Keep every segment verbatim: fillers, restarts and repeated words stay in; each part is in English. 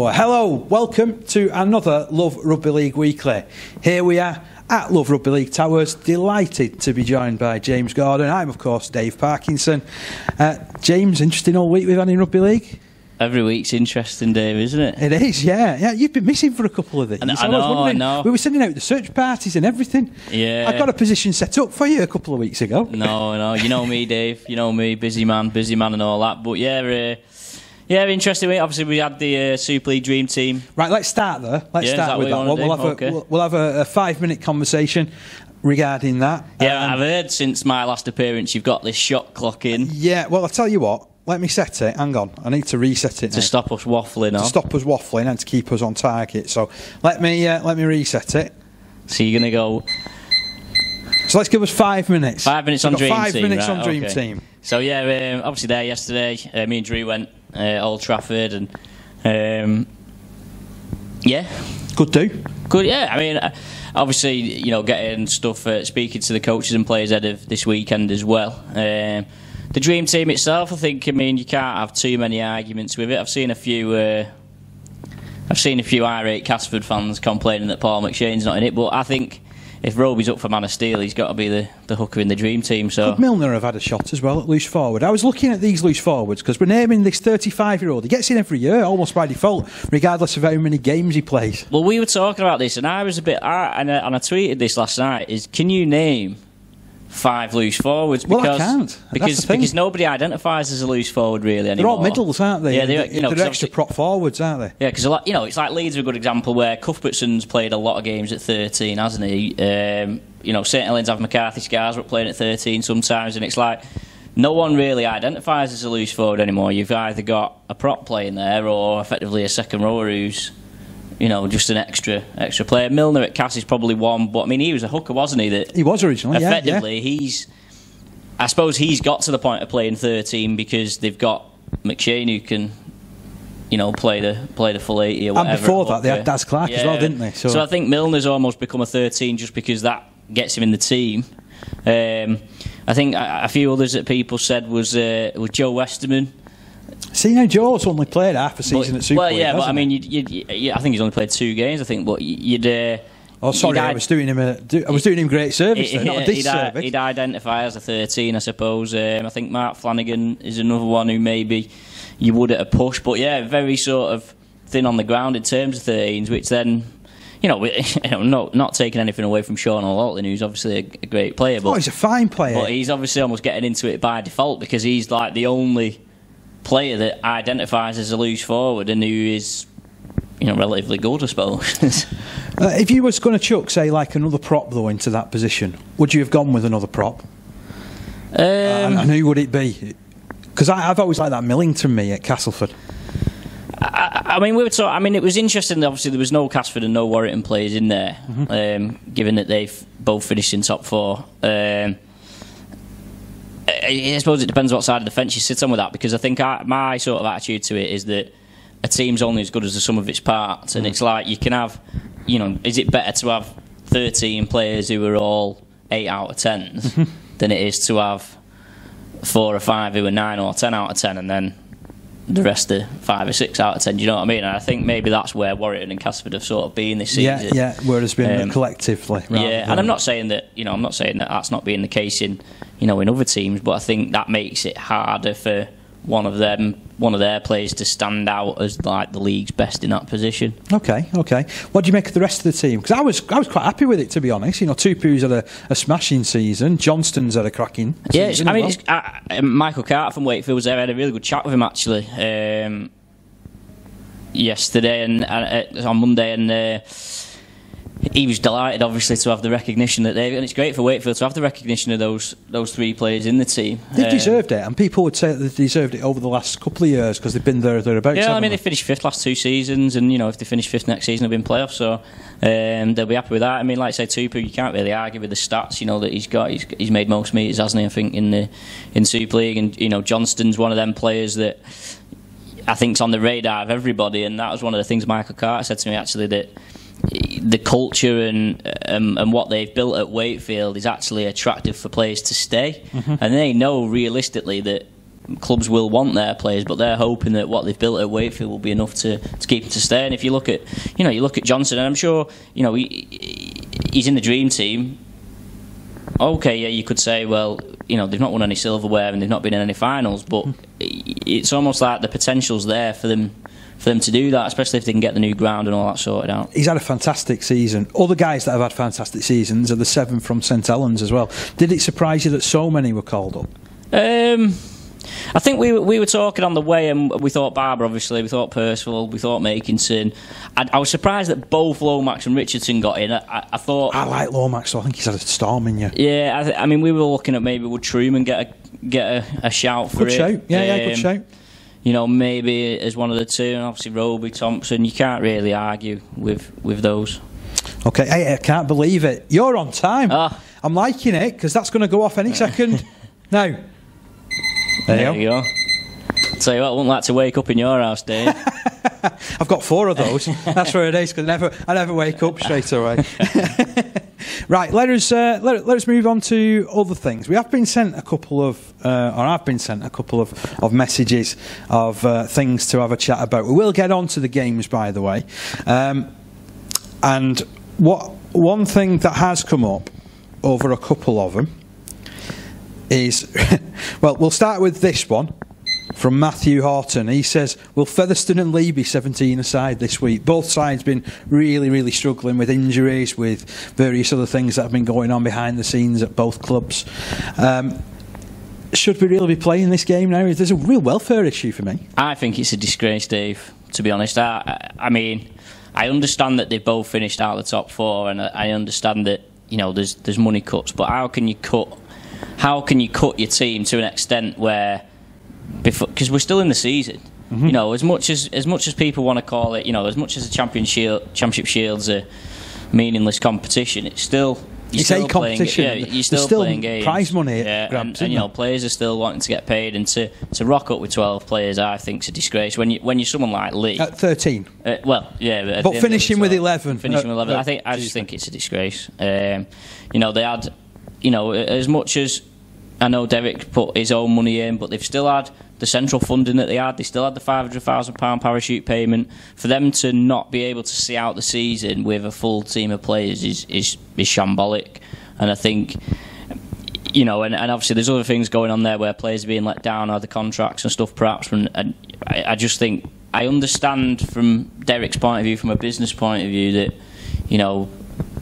therefore. Hello, welcome to another Love Rugby League Weekly. Here we are at Love Rugby League Towers, delighted to be joined by James Gordon. I'm, of course, Dave Parkinson. Uh, James, interesting all week we've had in Rugby League. Every week's interesting, Dave, isn't it? It is, yeah. Yeah, you've been missing for a couple of these. I, I know, was wondering, I know. We were sending out the search parties and everything. Yeah. I got a position set up for you a couple of weeks ago. No, no, you know me, Dave. You know me, busy man, busy man and all that. But yeah, uh, yeah, interesting week. Obviously, we had the uh, Super League Dream Team. Right, let's start there. Let's yeah, start with that one. We'll have, okay. a, we'll have a, a five-minute conversation regarding that. Yeah, um, I've heard since my last appearance you've got this shot clock in. Yeah, well, I'll tell you what. Let me set it. Hang on. I need to reset it to now. stop us waffling. To on. stop us waffling and to keep us on target. So let me uh, let me reset it. So you're gonna go. So let's give us five minutes. Five minutes so on Dream five Team. Five minutes right, on Dream okay. Team. So yeah, um, obviously there yesterday. Uh, me and Drew went uh, Old Trafford and um, yeah, good do. Good. Yeah. I mean, obviously you know getting stuff, uh, speaking to the coaches and players ahead of this weekend as well. Um, The Dream Team itself, I think. I mean, you can't have too many arguments with it. I've seen a few. Uh, I've seen a few irate Castleford fans complaining that Paul McShane's not in it, but I think if Roby's up for Man of Steel, he's got to be the, the hooker in the Dream Team. So could Milner have had a shot as well at loose forward? I was looking at these loose forwards because we're naming this thirty-five-year-old. He gets in every year, almost by default, regardless of how many games he plays. Well, we were talking about this, and I was a bit. And I, and I tweeted this last night. Is can you name? Five loose forwards. Because, well, I can't. Because, because nobody identifies as a loose forward really anymore. They're all middles, aren't they? Yeah, they're, you know, they're extra prop forwards, aren't they? Yeah, because you know, it's like Leeds are a good example where Cuthbertson's played a lot of games at thirteen, hasn't he? Um, you know, St Helens have McCarthy Scars were playing at thirteen sometimes, and it's like no one really identifies as a loose forward anymore. You've either got a prop playing there or effectively a second rower who's, you know, just an extra extra player. Milner at Cass is probably one, but I mean, he was a hooker, wasn't he? That he was originally. Effectively, yeah, yeah. he's. I suppose he's got to the point of playing thirteen because they've got McShane who can, you know, play the play the full eighty or whatever. And before that, they had Daz Clark yeah. as well, didn't they? So. so I think Milner's almost become a thirteen just because that gets him in the team. Um, I think a, a few others that people said was uh, was Joe Westerman. See now, Joe's only played half a season but, at Super Well, yeah, League, but I mean, you'd, you'd, you'd, I think he's only played two games. I think, but you'd. Uh, oh, sorry, you'd I was doing him. A, do, I was doing him great service, it, there, it, not a disservice. He'd, he'd identify as a thirteen, I suppose. Um, I think Mark Flanagan is another one who maybe you would at a push, but yeah, very sort of thin on the ground in terms of thirteens. Which then, you know, we, you know, not not taking anything away from Sean O'Loughlin, who's obviously a, a great player. But, oh, he's a fine player. But he's obviously almost getting into it by default because he's like the only player that identifies as a loose forward and who is, you know, relatively good, I suppose. uh, if you was going to chuck, say, like another prop though into that position, would you have gone with another prop? Um, uh, and, and who would it be? Because I've always liked that Millington me at Castleford. I, I mean, we were talking. I mean, it was interesting that obviously there was no Castleford and no Warrington players in there, mm-hmm. um, given that they've both finished in top four. Um, I suppose it depends what side of the fence you sit on with that, because I think I, my sort of attitude to it is that a team's only as good as the sum of its parts, and mm. it's like you can have, you know, is it better to have thirteen players who are all eight out of tens than it is to have four or five who are nine or ten out of ten, and then the rest are five or six out of ten? Do you know what I mean? And I think maybe that's where Warrington and Castleford have sort of been this season. Yeah, yeah, where it's been um, collectively. Yeah, and I'm not saying that, you know, I'm not saying that that's not being the case in, you know, in other teams, but I think that makes it harder for one of them, one of their players to stand out as like the league's best in that position. Okay, okay. What do you make of the rest of the team? Because I was, I was quite happy with it, to be honest. You know, Tupu's had a, a smashing season. Johnston's had a cracking yeah, season. Yeah, I mean, it's, I, Michael Carter from Wakefield was there. I had a really good chat with him actually um, yesterday and uh, on Monday, and uh, he was delighted, obviously, to have the recognition that they, and it's great for Wakefield to have the recognition of those those three players in the team. They've um, deserved it, and people would say that they deserved it over the last couple of years because they've been there thereabouts. Yeah, I mean, they finished fifth last two seasons, and you know, if they finish fifth next season, they'll be in playoffs, so um, they'll be happy with that. I mean, like I say, Tupu, you can't really argue with the stats. You know that he's got, he's, he's made most metres, hasn't he? I think in the in Super League, and you know, Johnston's one of them players that I think's on the radar of everybody, and that was one of the things Michael Carter said to me actually, that the culture and um, and what they've built at Wakefield is actually attractive for players to stay, mm-hmm. and they know realistically that clubs will want their players, but they're hoping that what they've built at Wakefield will be enough to, to keep them to stay. And if you look at, you know, you look at Johnson, and I'm sure, you know, he, he's in the dream team. Okay, yeah, you could say, well, you know, they've not won any silverware and they've not been in any finals, but it's almost like the potential's there for them for them to do that, especially if they can get the new ground and all that sorted out. He's had a fantastic season. Other guys that have had fantastic seasons are the seven from St Helens as well. Did it surprise you that so many were called up? Um, I think we we were talking on the way, and we thought Barber, obviously, we thought Percival, we thought Makinson. I, I was surprised that both Lomax and Richardson got in. I, I thought I like Lomax, so I think he's had a storm in you. Yeah, I, th I mean, we were looking at maybe would Truman get a get a, a shout for good it? Good shout, yeah, um, yeah, good shout. You know, maybe as one of the two, and obviously Roby, Thompson, you can't really argue with, with those. Okay, hey, I can't believe it. You're on time. Ah. I'm liking it, because that's going to go off any second. Now. There, there you go. I'll tell you what, I wouldn't like to wake up in your house, Dave. I've got four of those. That's where it is, because I never, I never wake up straight away. Right, let us uh, let, let us move on to other things. We have been sent a couple of, uh, or I've been sent a couple of, of messages of uh, things to have a chat about. We will get on to the games, by the way. Um, and what one thing that has come up over a couple of them is, well, we'll start with this one from Matthew Horton. He says, will Featherstone and Leigh be seventeen aside this week? Both sides been really, really struggling with injuries, with various other things that have been going on behind the scenes at both clubs. Um, should we really be playing this game now? There's a real welfare issue for me. I think it's a disgrace, Dave, to be honest. I, I mean, I understand that they've both finished out of the top four, and I understand that, you know, there's, there's money cuts, but how can you cut, how can you cut your team to an extent where... because we're still in the season, mm-hmm. you know. As much as as much as people want to call it, you know, as much as the champion shield, championship shield's a meaningless competition, it's still you're it's still a playing, competition. Yeah, you're still, still playing games. Prize money, yeah, grabs, and, and you know, players are still wanting to get paid, and to to rock up with twelve players, I think's a disgrace. When you when you're someone like Leigh at thirteen, uh, well, yeah, but, but finishing with eleven, finishing uh, with eleven, uh, I think I just think it's a disgrace. Um, you know, they had, you know, as much as. I know Derek put his own money in, but they've still had the central funding that they had. They still had the five hundred thousand pound parachute payment. For them to not be able to see out the season with a full team of players is, is, is shambolic. And I think, you know, and, and obviously there's other things going on there where players are being let down, or the contracts and stuff perhaps. And, and I, I just think, I understand from Derek's point of view, from a business point of view, that, you know,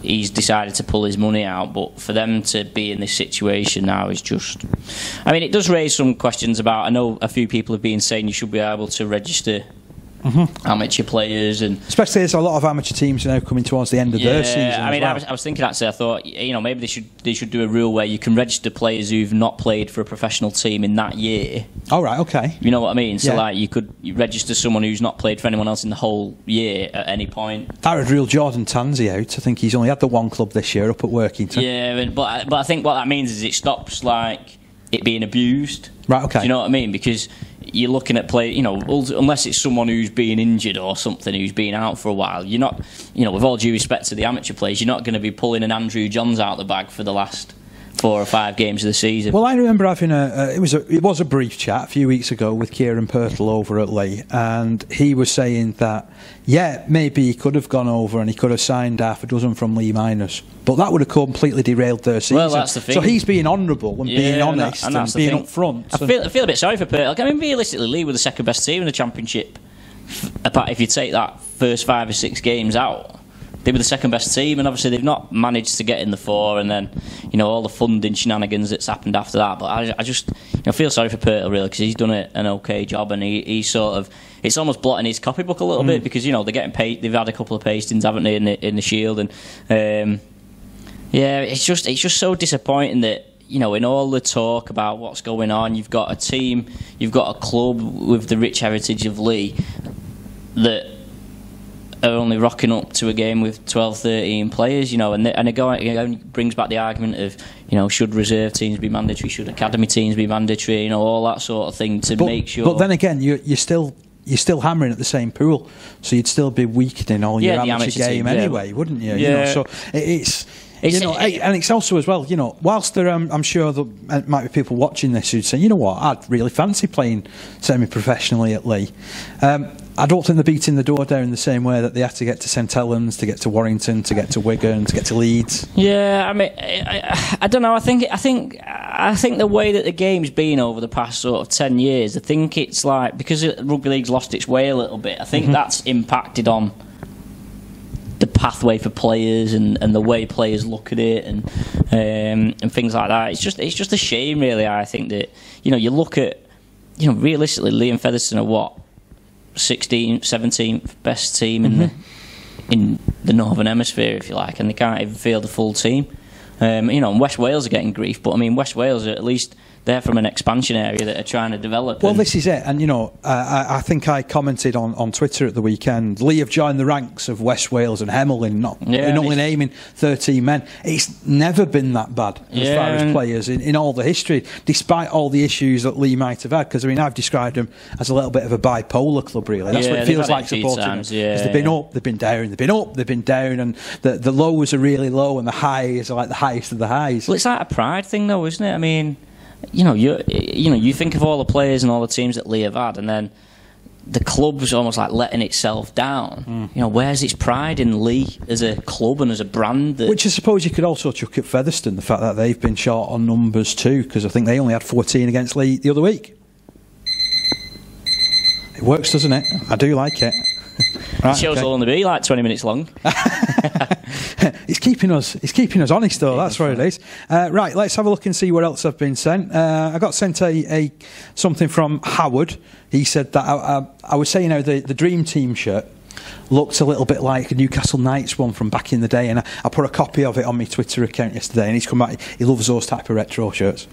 he's decided to pull his money out, but for them to be in this situation now is just... I mean, it does raise some questions about... I know a few people have been saying you should be able to register mm-hmm. amateur players and... Especially there's a lot of amateur teams now coming towards the end of yeah, their season. I mean, well. I, was, I was thinking actually, I thought, you know, maybe they should they should do a rule where you can register players who've not played for a professional team in that year. All right, okay. You know what I mean? So, yeah. like, you could register someone who's not played for anyone else in the whole year at any point. That would rule Jordan Tanzi out. I think he's only had the one club this year up at Workington. Yeah, but, but I think what that means is it stops, like, it being abused. Right, okay. Do you know what I mean? Because... you're looking at play, you know, unless it's someone who's been injured or something who's been out for a while, you're not, you know, with all due respect to the amateur players, you're not going to be pulling an Andrew Johns out of the bag for the last four or five games of the season. Well, I remember having a, uh, it was a, it was a brief chat a few weeks ago with Kieran Pirtle over at Leigh, and he was saying that, yeah, maybe he could have gone over and he could have signed half a dozen from Leigh Miners, but that would have completely derailed their season. Well, that's the thing. So he's being honourable and yeah, being honest and, that, and, and being upfront. I feel, I feel a bit sorry for Pirtle. I mean, realistically, Leigh were the second best team in the championship. Apart if you take that first five or six games out. They were the second best team, and obviously they've not managed to get in the four, and then, you know, all the funding shenanigans that's happened after that. But I, I just, you know, feel sorry for Pirtle, really, because he's done a, an okay job, and he, he sort of, it's almost blotting his copybook a little mm. bit, because, you know, they're getting paid, they've had a couple of pastings, haven't they, in the, in the Shield, and um, yeah, it's just, it's just so disappointing that, you know, in all the talk about what's going on, you've got a team, you've got a club with the rich heritage of Leigh that are only rocking up to a game with twelve, thirteen players, you know, and, they, and it, go, it brings back the argument of, you know, should reserve teams be mandatory, should academy teams be mandatory, you know, all that sort of thing to but, make sure... But then again, you're, you're, still, you're still hammering at the same pool, so you'd still be weakening all yeah, your amateur, amateur game team, anyway, yeah. wouldn't you? Yeah. You know, so it, it's... It's, you know, it, and it's also as well, you know, whilst there, um, I'm sure there might be people watching this who'd say, you know what, I'd really fancy playing semi-professionally at Leigh. Um, I don't think they're beating the door down in the same way that they had to get to St Helens, to get to Workington, to get to Wigan, to get to Leeds. Yeah, I mean, I, I, I don't know. I think, I think, I think the way that the game's been over the past sort of ten years, I think it's like because rugby league's lost its way a little bit. I think mm-hmm. that's impacted on the pathway for players and, and the way players look at it and um, and things like that. It's just, it's just a shame, really. I think that, you know, you look at, you know, realistically, Leigh and Featherstone are what, sixteenth, seventeenth best team in mm-hmm. the in the Northern Hemisphere, if you like, and they can't even field a full team. Um, you know, and West Wales are getting grief, but I mean, West Wales are at least they're from an expansion area that are trying to develop. Well, this is it, and you know, uh, I, I think I commented on, on Twitter at the weekend. Leigh have joined the ranks of West Wales and Hemel, not yeah, in only naming thirteen men. It's never been that bad as yeah, far as players in, in all the history, despite all the issues that Leigh might have had. Because I mean, I've described them as a little bit of a bipolar club, really. That's yeah, what it feels like supporting them. Yeah, they've yeah. been up, they've been down, they've been up, they've been down, and the the lows are really low, and the highs are like the highest of the highs. Well, it's like a pride thing, though, isn't it? I mean, you know, you you know, you think of all the players and all the teams that Leigh have had, and then the club's almost like letting itself down. Mm. You know, where's its pride in Leigh as a club and as a brand? That Which I suppose you could also chuck at Featherstone, the fact that they've been short on numbers too, because I think they only had fourteen against Leigh the other week. It works, doesn't it? I do like it. Right, the show's okay. will only be like twenty minutes long. It's keeping us, it's keeping us honest, though. That's what it is. Uh, right, let's have a look and see what else I've been sent. Uh, I got sent a, a something from Howard. He said that I, I, I was saying how the, the Dream Team shirt looked a little bit like a Newcastle Knights one from back in the day, and I, I put a copy of it on my Twitter account yesterday, and he's come back. He loves those type of retro shirts.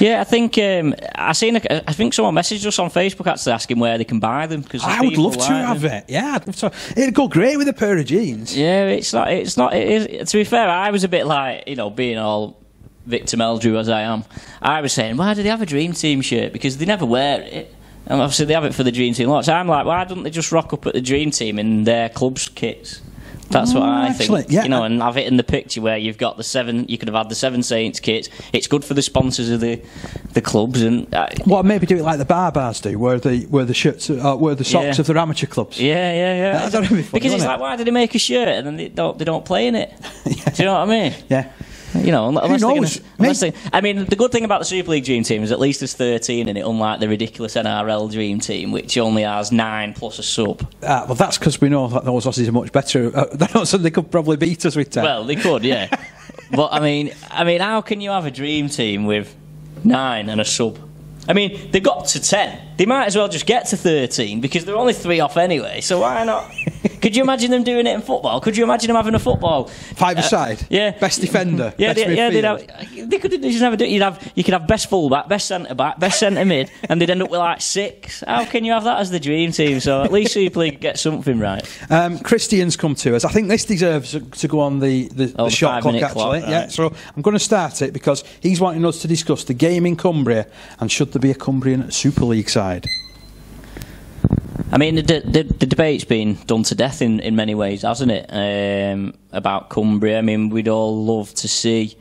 Yeah, I think um, I seen. A, I think someone messaged us on Facebook actually asking where they can buy them. Cause I would love to have it. Yeah, I'd love to. It'd go great with a pair of jeans. Yeah, it's not. It's not. It is, to be fair, I was a bit like, you know, being all victim Eldrew as I am. I was saying, why do they have a Dream Team shirt? Because they never wear it. And obviously, they have it for the Dream Team lots. I'm like, why don't they just rock up at the Dream Team in their club's kits? That's oh, what I actually, think, yeah. you know, and have it in the picture where you've got the seven. You could have had the Seven Saints kits. It's good for the sponsors of the the clubs, and uh, well, maybe do it like the Barbers do, where the where the shirts, uh, where the socks yeah. of their amateur clubs. Yeah, yeah, yeah. That, that'd be funny, because it's it? like, why did they make a shirt and then they don't they don't play in it? yeah. Do you know what I mean? Yeah. You know, unless, they're gonna, unless they, I mean, the good thing about the Super League Dream Team is at least there's thirteen in it, unlike the ridiculous N R L Dream Team, which only has nine plus a sub. Ah, well, that's because we know that those Aussies are much better. Uh, so they could probably beat us with ten. Well, they could, yeah. But I mean, I mean, how can you have a Dream Team with nine and a sub? I mean, they got to ten. They might as well just get to thirteen because they're only three off anyway. So why not? Could you imagine them doing it in football? Could you imagine them having a football five-a-side? Uh, yeah, best defender. Yeah, best they, yeah. They'd have, they could just never do. You'd have you could have best fullback, best centre back, best centre mid, and they'd end up with like six. How can you have that as the Dream Team? So at least Super League get something right. Um, Christian's come to us. I think this deserves to go on the the, oh, the, the shot clock actually. Clock, right. Yeah. So I'm going to start it because he's wanting us to discuss the game in Cumbria and should there be a Cumbrian Super League side. I mean, the, the, the debate's been done to death in, in many ways, hasn't it, um, about Cumbria. I mean, we'd all love to see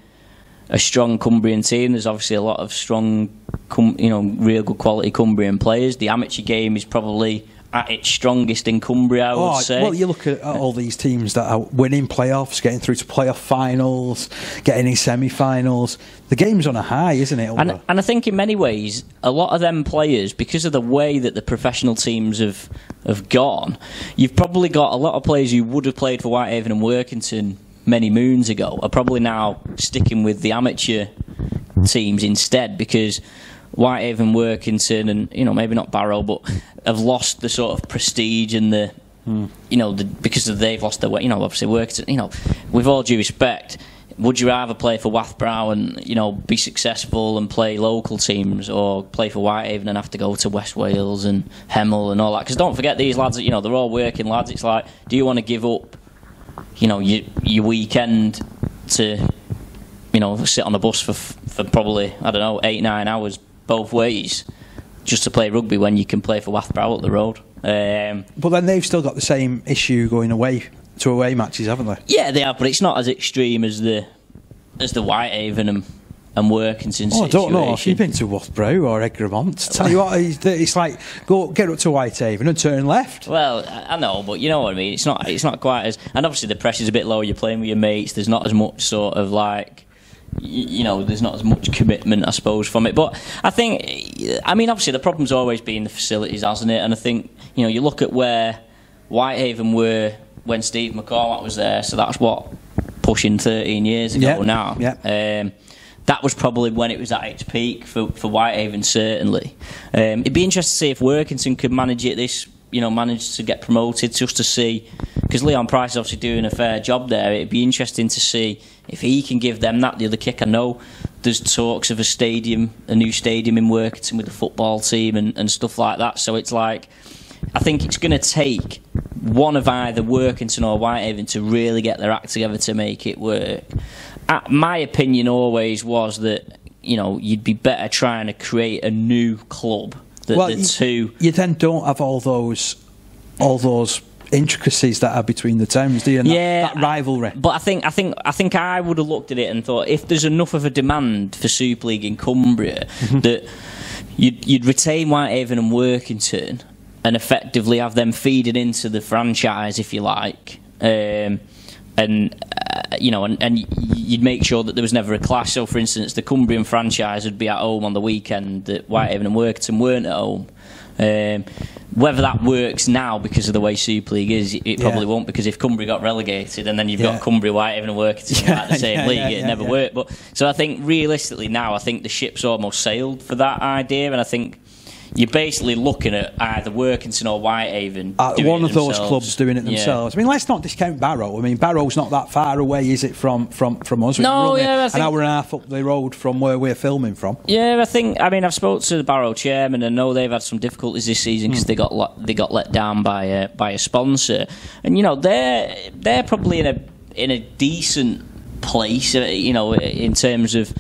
a strong Cumbrian team. There's obviously a lot of strong, cum, you know, real good quality Cumbrian players. The amateur game is probably at its strongest in Cumbria, I would oh, say. Well, you look at, at all these teams that are winning playoffs, getting through to playoff finals, getting in semi-finals. The game's on a high, isn't it? And, and I think in many ways, a lot of them players, because of the way that the professional teams have have gone, you've probably got a lot of players who would have played for Whitehaven and Workington many moons ago are probably now sticking with the amateur teams instead because Whitehaven, Workington, and you know maybe not Barrow, but have lost the sort of prestige and the mm. you know the, because they've lost their way. You know, obviously Workington. You know, with all due respect. Would you rather play for Wath Brow and, you know, be successful and play local teams or play for Whitehaven and have to go to West Wales and Hemel and all that? Because don't forget these lads, you know, they're all working lads. It's like, do you want to give up, you know, your, your weekend to, you know, sit on the bus for, for probably, I don't know, eight, nine hours both ways just to play rugby when you can play for Wath Brow up the road? Um, but then they've still got the same issue going away to away matches, haven't they? Yeah, they have, but it's not as extreme as the as the Whitehaven and, and Workington oh, situation. I don't know if you've been to Wath Brow or Egremont. Tell you what, it's like, go get up to Whitehaven and turn left. Well, I know, but you know what I mean. It's not, it's not quite as... And obviously the pressure's a bit lower, you're playing with your mates, there's not as much sort of like... you know, there's not as much commitment, I suppose, from it. But I think, I mean, obviously the problem's always been the facilities, hasn't it? And I think, you know, you look at where Whitehaven were when Steve McCormack was there, so that's what, pushing thirteen years ago yep. now. Yep. Um, that was probably when it was at its peak for, for Whitehaven, certainly. Um, it'd be interesting to see if Workington could manage it this, you know, manage to get promoted, just to see, because Leon Price is obviously doing a fair job there. It'd be interesting to see if he can give them that the other kick. I know there's talks of a stadium, a new stadium in Workington with the football team and, and stuff like that. So it's like, I think it's going to take one of either Workington or Whitehaven to really get their act together to make it work. Uh, my opinion always was that, you know, you'd be better trying to create a new club. The, well, the two. You then don't have all those, all those intricacies that are between the towns, do you? And yeah, that, that rivalry. I, but I think I think I think I would have looked at it and thought, if there's enough of a demand for Super League in Cumbria, that you'd, you'd retain Whitehaven and Workington, and effectively have them feeding into the franchise, if you like, um, and uh, you know, and, and you'd make sure that there was never a clash. So, for instance, the Cumbrian franchise would be at home on the weekend that Whitehaven and Workington weren't at home. Um, whether that works now because of the way Super League is, it, it yeah. probably won't, because if Cumbria got relegated and then you've yeah. got Cumbria, Whitehaven and Workington yeah. at the same yeah, league, yeah, it'd yeah, never yeah. work. But so I think realistically now, I think the ship's almost sailed for that idea, and I think you're basically looking at either Workington or Whitehaven. Uh, one of themselves. Those clubs doing it themselves. Yeah. I mean, let's not discount Barrow. I mean, Barrow's not that far away, is it, from, from, from us? No, yeah, I an think... hour and a half up the road from where we're filming from. Yeah, I think, I mean, I've spoken to the Barrow chairman, and I know they've had some difficulties this season because mm. they got they got let down by a, by a sponsor. And, you know, they're, they're probably in a, in a decent place, you know, in terms of...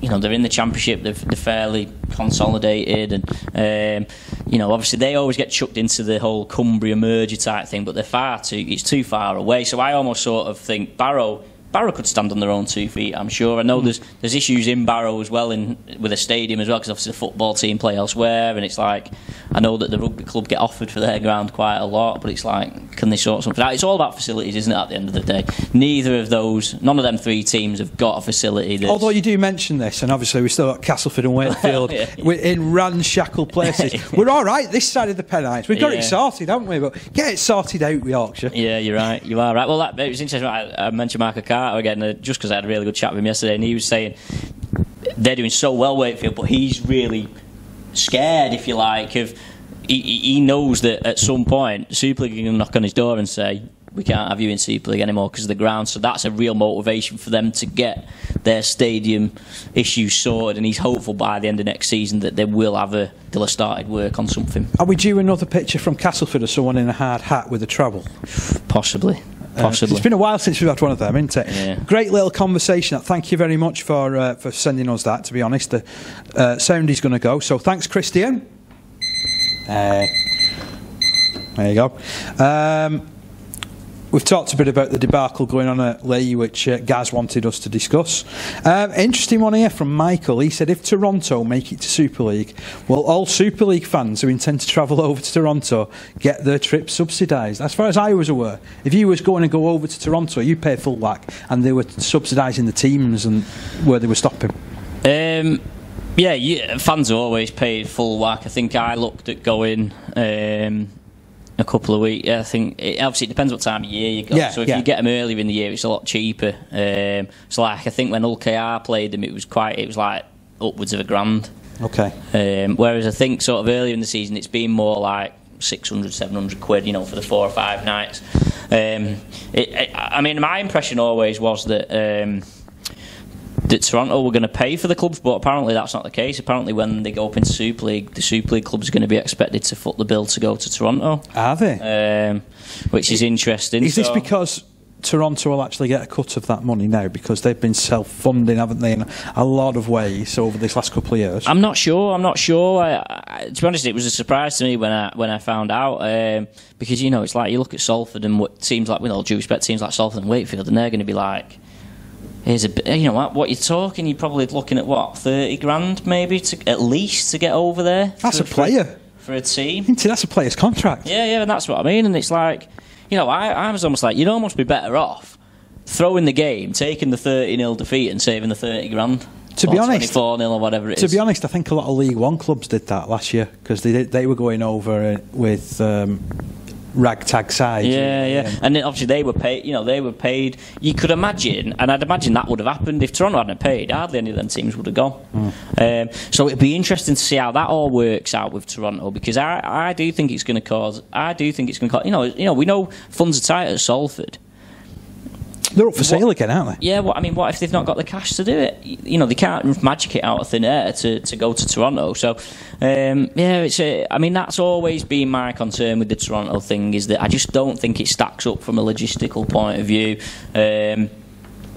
You know, they're in the championship, they're, they're fairly consolidated, and um, you know, obviously they always get chucked into the whole Cumbria merger type thing, but they're far too, it's too far away. So I almost sort of think Barrow Barrow could stand on their own two feet, I'm sure. I know mm. there's there's issues in Barrow as well, in with a stadium as well, because obviously the football team play elsewhere, and it's like, I know that the rugby club get offered for their ground quite a lot, but it's like, can they sort something out? It's all about facilities, isn't it, at the end of the day? Neither of those, none of them three teams have got a facility that's... Although you do mention this, and obviously we've still got Castleford and Wakefield, yeah. we're in ramshackle places. We're all right this side of the Pennines. We've got yeah. it sorted, haven't we? But get it sorted out with Yorkshire. Yeah, you're right, you are right. Well, that, it was interesting, I, I mentioned Michael Carter again, uh, just because I had a really good chat with him yesterday, and he was saying they're doing so well, Wakefield, but he's really scared, if you like, of he, he knows that at some point Super League can knock on his door and say, we can't have you in Super League anymore because of the ground. So that's a real motivation for them to get their stadium issues sorted, and he's hopeful by the end of next season that they will have a they'll have started work on something. Are we due another picture from Castleford of someone in a hard hat with a trowel? Possibly. Uh, it's been a while since we've had one of them, isn't it? Yeah. Great little conversation. Thank you very much for uh, for sending us that, to be honest. The uh, sound is going to go. So thanks, Christian. Uh, there you go. Um, we've talked a bit about the debacle going on at Leigh, which uh, Gaz wanted us to discuss. Um, interesting one here from Michael. He said, if Toronto make it to Super League, will all Super League fans who intend to travel over to Toronto get their trip subsidised? As far as I was aware, if you was going to go over to Toronto, you pay full whack, and they were subsidising the teams and where they were stopping. Um, yeah, yeah, fans are always paid full whack. I think I looked at going... Um, a couple of weeks, I think. It, obviously, it depends what time of year you go. Yeah, so if yeah. you get them earlier in the year, it's a lot cheaper. Um, so, like, I think when Hull K R played them, it was quite, it was like upwards of a grand. Okay. Um, whereas I think sort of earlier in the season, it's been more like six hundred, seven hundred quid, you know, for the four or five nights. Um, it, it, I mean, my impression always was that um, that Toronto were going to pay for the clubs, but apparently that's not the case. Apparently when they go up into Super League, the Super League clubs are going to be expected to foot the bill to go to Toronto. Are they? Um, which is interesting. Is so this because Toronto will actually get a cut of that money now, because they've been self-funding, haven't they, in a lot of ways over this last couple of years? I'm not sure. I'm not sure. I, I, to be honest, it was a surprise to me when I when I found out, um, because, you know, it's like you look at Salford and what seems like, with all due respect, teams like Salford and Wakefield, and they're going to be like... is a, you know what, what you're talking, you're probably looking at what, thirty grand maybe to, at least to get over there. That's for, a player for, for a team. That's a player's contract. Yeah, yeah, and that's what I mean. And it's like, you know, I, I was almost like, you'd almost be better off throwing the game, taking the thirty nil defeat, and saving the thirty grand. To be honest, four nil or whatever it is. To be honest, I think a lot of League One clubs did that last year because they did, they were going over with um, ragtag sides. Yeah, yeah, yeah, and then obviously they were paid. You know, they were paid. You could imagine, and I'd imagine that would have happened if Toronto hadn't paid. Hardly any of them teams would have gone. Mm. Um, so it'd be interesting to see how that all works out with Toronto, because I, I do think it's going to cause. I do think it's going to. You know, you know, we know funds are tight at Salford. They're up for sale what, again, aren't they? Yeah, well, I mean, what if they've not got the cash to do it? You know, they can't magic it out of thin air to, to go to Toronto. So, um, yeah, it's a, I mean, that's always been my concern with the Toronto thing, is that I just don't think it stacks up from a logistical point of view. Um,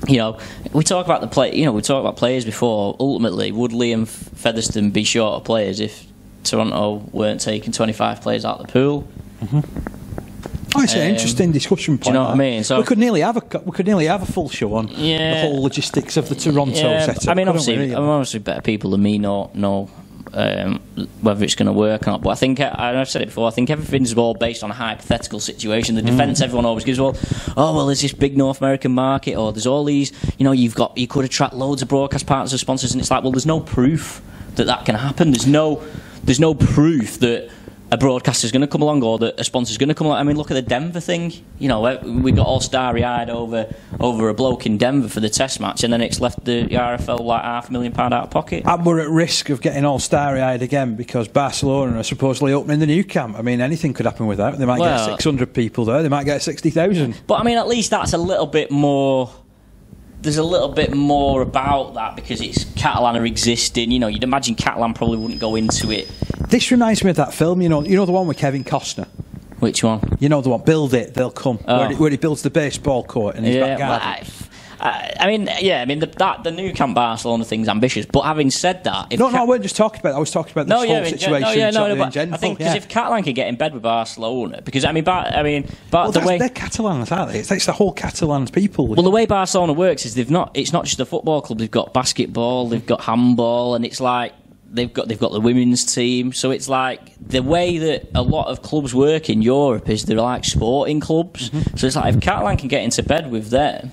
you know, we talk about the play. You know, we talk about players before. Ultimately, would Leigh and Featherstone be short of players if Toronto weren't taking twenty-five players out of the pool? Mm-hmm. Oh, it's an um, interesting discussion point. Do you know what I mean? So we could nearly have a we could nearly have a full show on yeah, the whole logistics of the Toronto yeah, setup. I mean, obviously, really? I'm obviously better people than me know know um, whether it's going to work or not. But I think, I, I've said it before, I think everything's all based on a hypothetical situation. The defence, mm. everyone always gives, well, oh well, there's this big North American market, or there's all these. You know, you've got you could attract loads of broadcast partners and sponsors, and it's like, well, there's no proof that that can happen. There's no there's no proof that a broadcaster's going to come along, or that a sponsor's going to come along. I mean, look at the Denver thing. You know, we got all starry-eyed over over a bloke in Denver for the Test match, and then it's left the R F L like half a million pound out of pocket. And we're at risk of getting all starry-eyed again because Barcelona are supposedly opening the new camp. I mean, anything could happen with that. They might well, get six hundred people there. They might get sixty thousand. But I mean, at least that's a little bit more. There's a little bit more about that because it's Catalan are existing. You know, you'd imagine Catalan probably wouldn't go into it. This reminds me of that film, you know, you know the one with Kevin Costner. Which one? You know the one, Build It, They'll Come, oh. where, he, where he builds the baseball court in his yeah, back garden. I, I mean, yeah, I mean the, that the new Camp Barcelona thing's ambitious. But having said that, if no, no, I weren't just talking about that. I was talking about this no, whole yeah, situation. No, yeah, no, no, but I think because yeah. if Catalan could get in bed with Barcelona, because I mean, but I mean, but well, the way they're Catalans, aren't they? It's, it's the whole Catalan people. Well, the way Barcelona works is they've not. It's not just a football club. They've got basketball, they've got handball, and it's like they've got they've got the women's team. So it's like the way that a lot of clubs work in Europe is they're like sporting clubs. Mm-hmm. So it's like if Catalan can get into bed with them,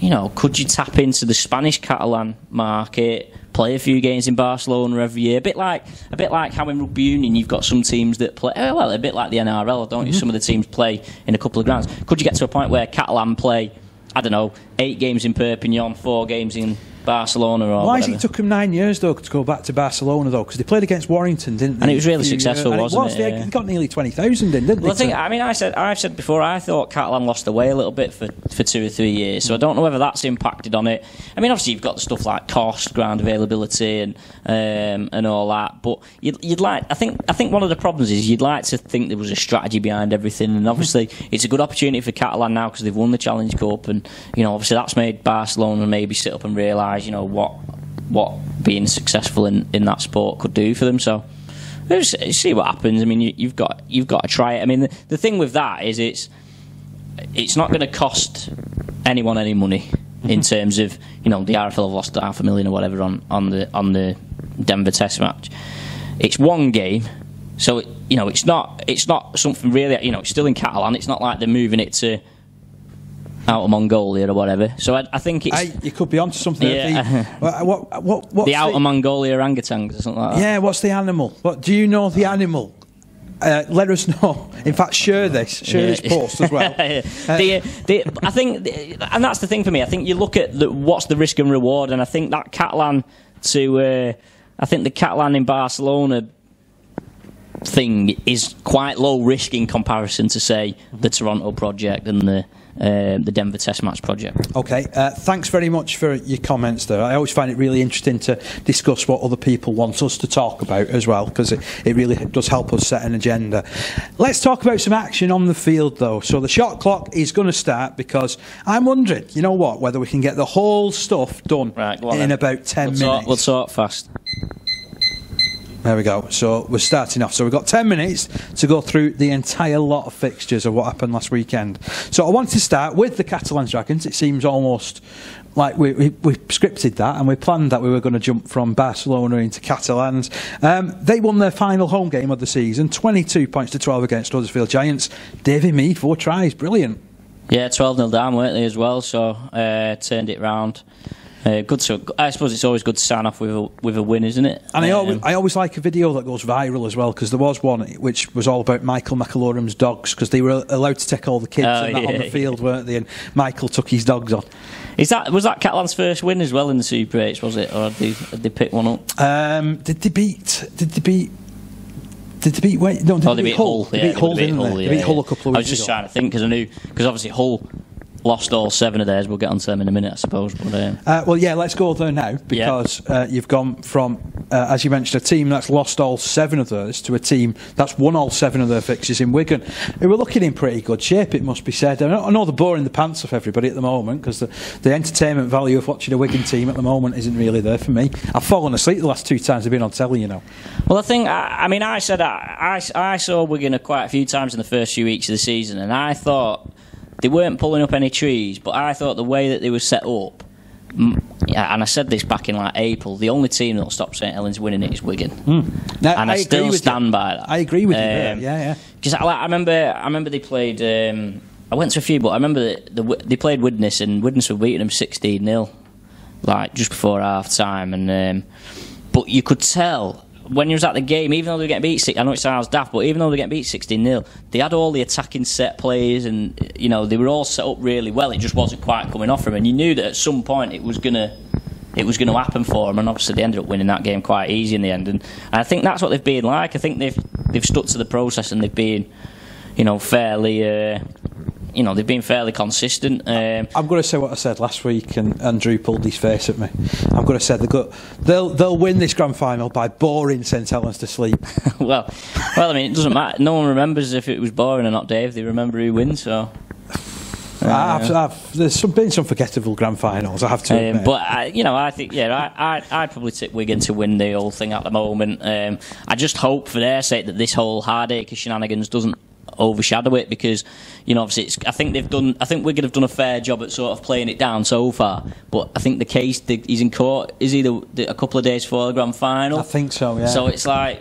you know, could you tap into the Spanish Catalan market, play a few games in Barcelona every year? A bit like, a bit like how in rugby union you've got some teams that play, well, a bit like the N R L, don't mm-hmm. you? Some of the teams play in a couple of grounds. Could you get to a point where Catalan play, I don't know, eight games in Perpignan, four games in Barcelona, or why is it took them nine years though to go back to Barcelona though? Because they played against Warrington, didn't they? And it was really successful, and wasn't it? Was. it? They yeah. got nearly twenty thousand in, didn't well, they? I think. So I mean, I said I've said before. I thought Catalan lost the way a little bit for for two or three years, so I don't know whether that's impacted on it. I mean, obviously you've got stuff like cost, ground availability, and um, and all that. But you'd, you'd like. I think. I think one of the problems is you'd like to think there was a strategy behind everything, and obviously it's a good opportunity for Catalan now because they've won the Challenge Cup, and you know obviously that's made Barcelona maybe sit up and realise, you know, what what being successful in, in that sport could do for them. So we'll see what happens. I mean, you, you've got you've got to try it. I mean, the, the thing with that is it's it's not going to cost anyone any money in terms of, you know, the R F L have lost half a million or whatever on on the on the Denver Test match. It's one game, so it, you know it's not it's not something really. You know, it's still in Catalan. It's not like they're moving it to out of Mongolia or whatever. So I, I think it's... I, you could be onto something. Yeah. The, what, what, what's the out the, of Mongolia orangutans or something like that. Yeah, what's the animal? What, do you know the animal? Uh, let us know. In fact, share this. Share yeah. this post as well. yeah. uh, the, the, I think... The, and that's the thing for me. I think you look at the, what's the risk and reward, and I think that Catalan to... Uh, I think the Catalan in Barcelona thing is quite low risk in comparison to, say, the Toronto project and the... Uh, the Denver Test Match project. Okay, uh, thanks very much for your comments there. I always find it really interesting to discuss what other people want us to talk about as well, because it, it really does help us set an agenda. Let's talk about some action on the field though. So the shot clock is going to start because I'm wondering, you know what, whether we can get the whole stuff done right, in then. about ten we'll minutes. Talk, we'll talk fast. There we go. So we're starting off. So we've got ten minutes to go through the entire lot of fixtures of what happened last weekend. So I want to start with the Catalan Dragons. It seems almost like we, we, we scripted that and we planned that we were going to jump from Barcelona into Catalans. Um, they won their final home game of the season, twenty-two points to twelve against Huddersfield Giants. Davey Mee, four tries, brilliant. Yeah, twelve nil down, weren't they, as well, so uh, turned it round. Uh, good, so I suppose it's always good to sign off with a, with a win, isn't it? And um, I, always, I always like a video that goes viral as well, because there was one which was all about Michael McAloram's dogs, because they were allowed to take all the kids oh, and that yeah, on the field, yeah. weren't they? And Michael took his dogs on. Is that was that Catalan's first win as well in the Super eights? Was it, or did they, did they pick one up? Um, did they beat? Did they beat? Did they beat? Wait, no, did oh, they, they beat Hull. Hull. They, yeah, beat Hull, they beat Hull, didn't they? Yeah, they beat Hull a couple of weeks ago. I was just ago. trying to think because I knew because obviously Hull lost all seven of theirs. We'll get on to them in a minute, I suppose. But, um, uh, well, yeah, let's go there now, because yeah. uh, you've gone from, uh, as you mentioned, a team that's lost all seven of theirs to a team that's won all seven of their fixtures in Wigan, who were looking in pretty good shape, it must be said. I know, I know they're boring the pants off everybody at the moment, because the, the entertainment value of watching a Wigan team at the moment isn't really there for me. I've fallen asleep the last two times I've been on telly, you know. Well, I think, I, I mean, I said, I, I, I saw Wigan quite a few times in the first few weeks of the season, and I thought... They weren't pulling up any trees, but I thought the way that they were set up, and I said this back in like April, the only team that'll stop St Helens winning it is Wigan. Mm. Now, and I, I still stand you. by that. I agree with um, you there. Yeah, yeah. Because I, like, I remember, I remember they played. Um, I went to a few, but I remember that the, they played Widnes, and Widnes were beating them sixteen nil, like just before half time. And um, but you could tell. When you was at the game, even though they were getting beat, I know it sounds daft, but even though they were getting beat sixteen nil, they had all the attacking set plays, and you know they were all set up really well. It just wasn't quite coming off them, and you knew that at some point it was gonna, it was gonna happen for them. And obviously they ended up winning that game quite easy in the end. And, and I think that's what they've been like. I think they've they've stuck to the process, and they've been, you know, fairly. Uh, You know, they've been fairly consistent. Um, I'm going to say what I said last week, and, and Drew pulled his face at me. I'm going to say got, they'll they'll win this grand final by boring St Helens to sleep. well, well, I mean, it doesn't matter. No one remembers if it was boring or not, Dave. They remember who wins, so... Uh, I've, I've, there's some, been some forgettable grand finals, I have to admit. Um, but, I, you know, I think, yeah, I, I, I'd probably tip Wigan to win the whole thing at the moment. Um, I just hope, for their sake, that this whole heartache of shenanigans doesn't overshadow it, because you know obviously it's, I think they've done I think Wigan have done a fair job at sort of playing it down so far, but I think the case that he's in court is he the, the, a couple of days before the grand final, I think so yeah so it's like,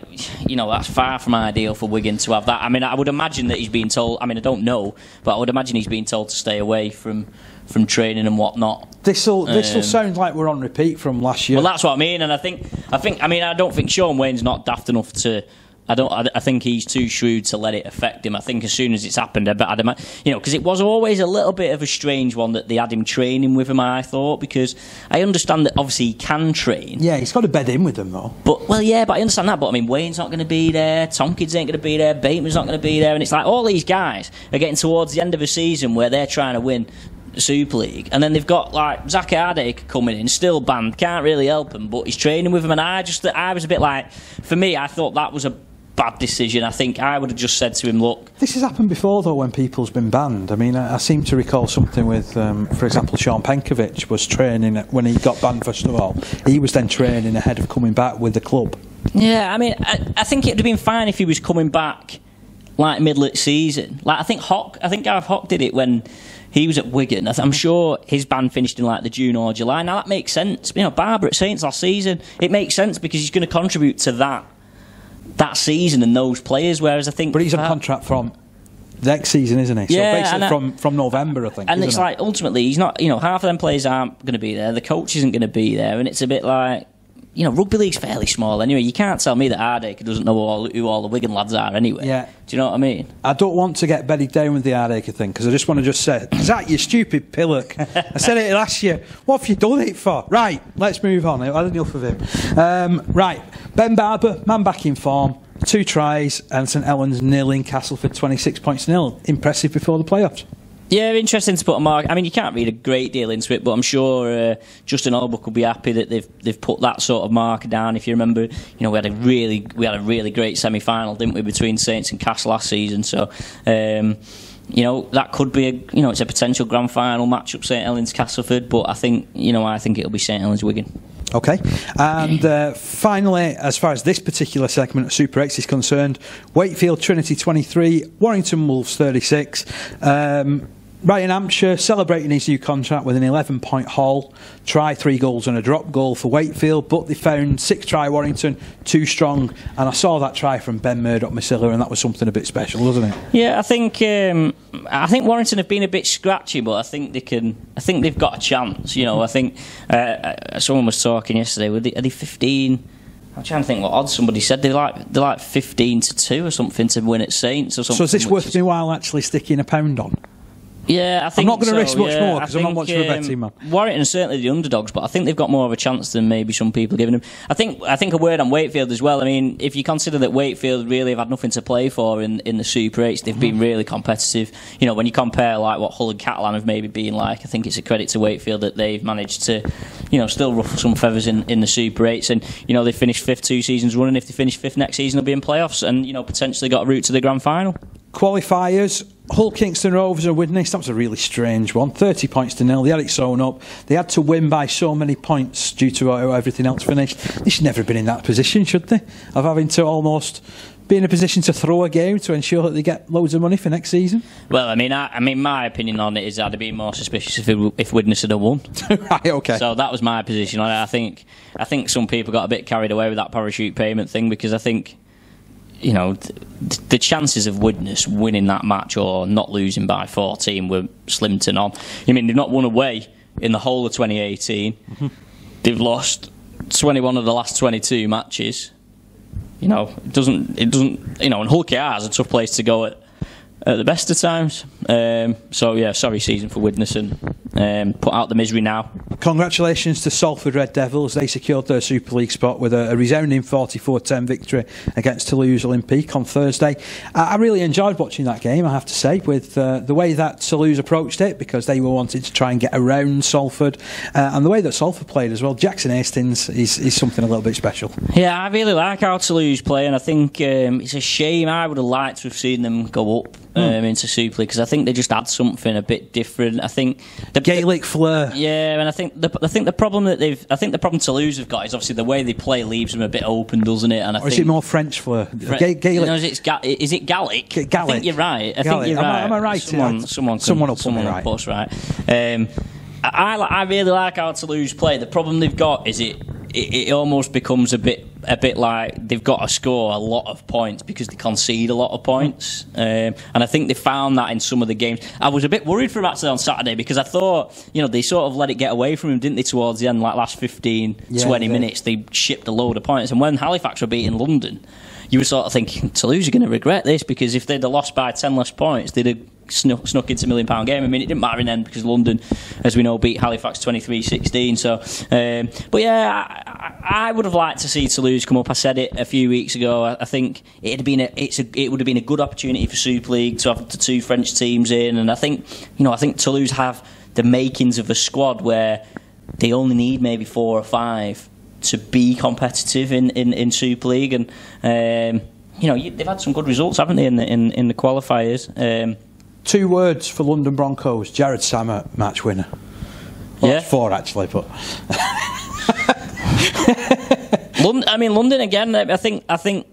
you know, that's far from ideal for Wigan to have that. I mean, I would imagine that he's been told, I mean I don't know but I would imagine he's been told to stay away from from training and whatnot. This'll this'll um, sound like we're on repeat from last year. Well, that's what I mean, and I think I think I mean I don't think Sean Wayne's not daft enough to I don't. I, I think he's too shrewd to let it affect him. I think as soon as it's happened, I bet I'd imagine, you know, because it was always a little bit of a strange one that they had him training with him. I thought, because I understand that obviously he can train. Yeah, he's got to bed in with them though. But well, yeah, but I understand that. But I mean, Wayne's not going to be there. Tompkins ain't going to be there. Bateman's not going to be there. And it's like all these guys are getting towards the end of a season where they're trying to win the Super League, and then they've got like Zach Hardacre coming in, still banned, can't really help him, but he's training with him. And I just, I was a bit like, for me, I thought that was a bad decision. I think I would have just said to him, look... This has happened before, though, when people's been banned. I mean, I, I seem to recall something with, um, for example, Sean Penkovic was training, when he got banned, first of all, he was then training ahead of coming back with the club. Yeah, I mean, I, I think it would have been fine if he was coming back, like, middle-season. Like, I think Hock, I think Gareth Hock did it when... He was at Wigan. I'm sure his ban finished in like the June or July. Now that makes sense. You know, Barber at Saints last season, it makes sense because he's going to contribute to that that season and those players. Whereas I think, but he's on contract from next season, isn't he? So yeah, basically I, from from November, I think. And it's it? like ultimately, he's not. You know, half of them players aren't going to be there. The coach isn't going to be there, and it's a bit like. You know, rugby league's fairly small anyway. You can't tell me that Hardacre doesn't know all, who all the Wigan lads are anyway. Yeah. Do you know what I mean? I don't want to get bedded down with the Hardacre thing, because I just want to just say, Zach, you stupid pillock. I said it last year. What have you done it for? Right, let's move on. I've had enough of him. Um, right, Ben Barber, man back in form. Two tries and St Helens nil in Castleford, twenty-six points nil. Impressive before the playoffs. Yeah, interesting to put a mark. I mean, you can't read a great deal into it, but I'm sure uh, Justin Holbrook will be happy that they've they've put that sort of marker down. If you remember, you know, we had a really we had a really great semi-final, didn't we, between Saints and Cass last season? So, um, you know, that could be a you know it's a potential grand final matchup, St Helens Castleford. But I think you know I think it'll be St Helens Wigan. Okay, and uh, finally, as far as this particular segment of Super eights is concerned, Wakefield Trinity twenty-three, Warrington Wolves thirty-six. Um, Ryan Hampshire celebrating his new contract with an eleven point haul. Try three goals and a drop goal for Wakefield, but they found six try Warrington, two strong. And I saw that try from Ben Murdoch-Masilla, and that was something a bit special, wasn't it? Yeah, I think um, I think Warrington have been a bit scratchy, but I think they can. I think they've got a chance. You know, I think uh, someone was talking yesterday. Were they, are they fifteen? I'm trying to think what odds somebody said. They're like, they're like fifteen to two or something to win at Saints or something. So is this worth me while actually sticking a pound on? Yeah, I think I'm not going to so, risk much yeah, more because I'm not much um, of a betting man. Warrington are certainly the underdogs, but I think they've got more of a chance than maybe some people are giving them. I think I think a word on Wakefield as well. I mean, if you consider that Wakefield really have had nothing to play for in in the Super eights, they've mm-hmm. been really competitive. You know, when you compare like what Hull and Catalan have maybe been like, I think it's a credit to Wakefield that they've managed to, you know, still ruffle some feathers in in the Super eights, and you know they finished fifth two seasons running. If they finish fifth next season, they'll be in playoffs, and you know potentially got a route to the grand final. Qualifiers. Hull Kingston Rovers are winning. That was a really strange one. thirty points to nil. They had it sewn up. They had to win by so many points due to how everything else finished. They should never have been in that position, should they? Of having to almost be in a position to throw a game to ensure that they get loads of money for next season. Well, I mean, I, I mean, my opinion on it is I'd have been more suspicious if it, if Widnes had won. Right, okay. So that was my position on it. I think I think some people got a bit carried away with that parachute payment thing because I think, you know, th the chances of Widnes winning that match or not losing by fourteen were slim to none. I mean, they've not won away in the whole of twenty eighteen. Mm-hmm. They've lost twenty-one of the last twenty-two matches. You know, it doesn't, it doesn't, you know, and Hull K R is a tough place to go at, at the best of times. Um, so, yeah, sorry season for Widnes and um, put out the misery now. Congratulations to Salford Red Devils. They secured their Super League spot with a, a resounding forty-four ten victory against Toulouse Olympique on Thursday. I, I really enjoyed watching that game, I have to say, with uh, the way that Toulouse approached it, because they were wanting to try and get around Salford, uh, and the way that Salford played as well. Jackson Hastings is, is something a little bit special. Yeah, I really like how Toulouse play, and I think um, it's a shame. I would have liked to have seen them go up Mm. Um, into Super League because I think they just had something a bit different. I think the Gaelic flair. Yeah, and I think the I think the problem that they've I think the problem Toulouse have got is obviously the way they play leaves them a bit open, doesn't it? And I or think, is it more French flair? Fre Gaelic. You know, is, it, is it Gaelic? G Gaelic. I think you're right. I Gaelic. think you're right. Am I, am I right? Someone, yeah. someone, can, someone will put someone me right. Post right. Um, I, I I really like how Toulouse play. The problem they've got is it. It, it almost becomes a bit a bit like they've got to score a lot of points because they concede a lot of points. Um, and I think they found that in some of the games. I was a bit worried for him actually on Saturday because I thought, you know, they sort of let it get away from him, didn't they, towards the end, like last fifteen, twenty minutes. They shipped a load of points. And when Halifax were beating London, you were sort of thinking, Toulouse are going to regret this because if they'd have lost by ten less points, they'd have Snuck, snuck into a million pound game. I mean, it didn't matter in the end because London, as we know, beat Halifax twenty-three sixteen. So, um, but yeah, I, I would have liked to see Toulouse come up. I said it a few weeks ago. I, I think it'd been a, it's a, it would have been a good opportunity for Super League to have the two French teams in, and I think you know I think Toulouse have the makings of a squad where they only need maybe four or five to be competitive in in, in Super League, and um, you know you, they've had some good results, haven't they, in the, in, in the qualifiers. Um, Two words for London Broncos. Jared Sammer, match winner. Well, yeah. That's four, actually, but... London, I mean, London, again, I think... I think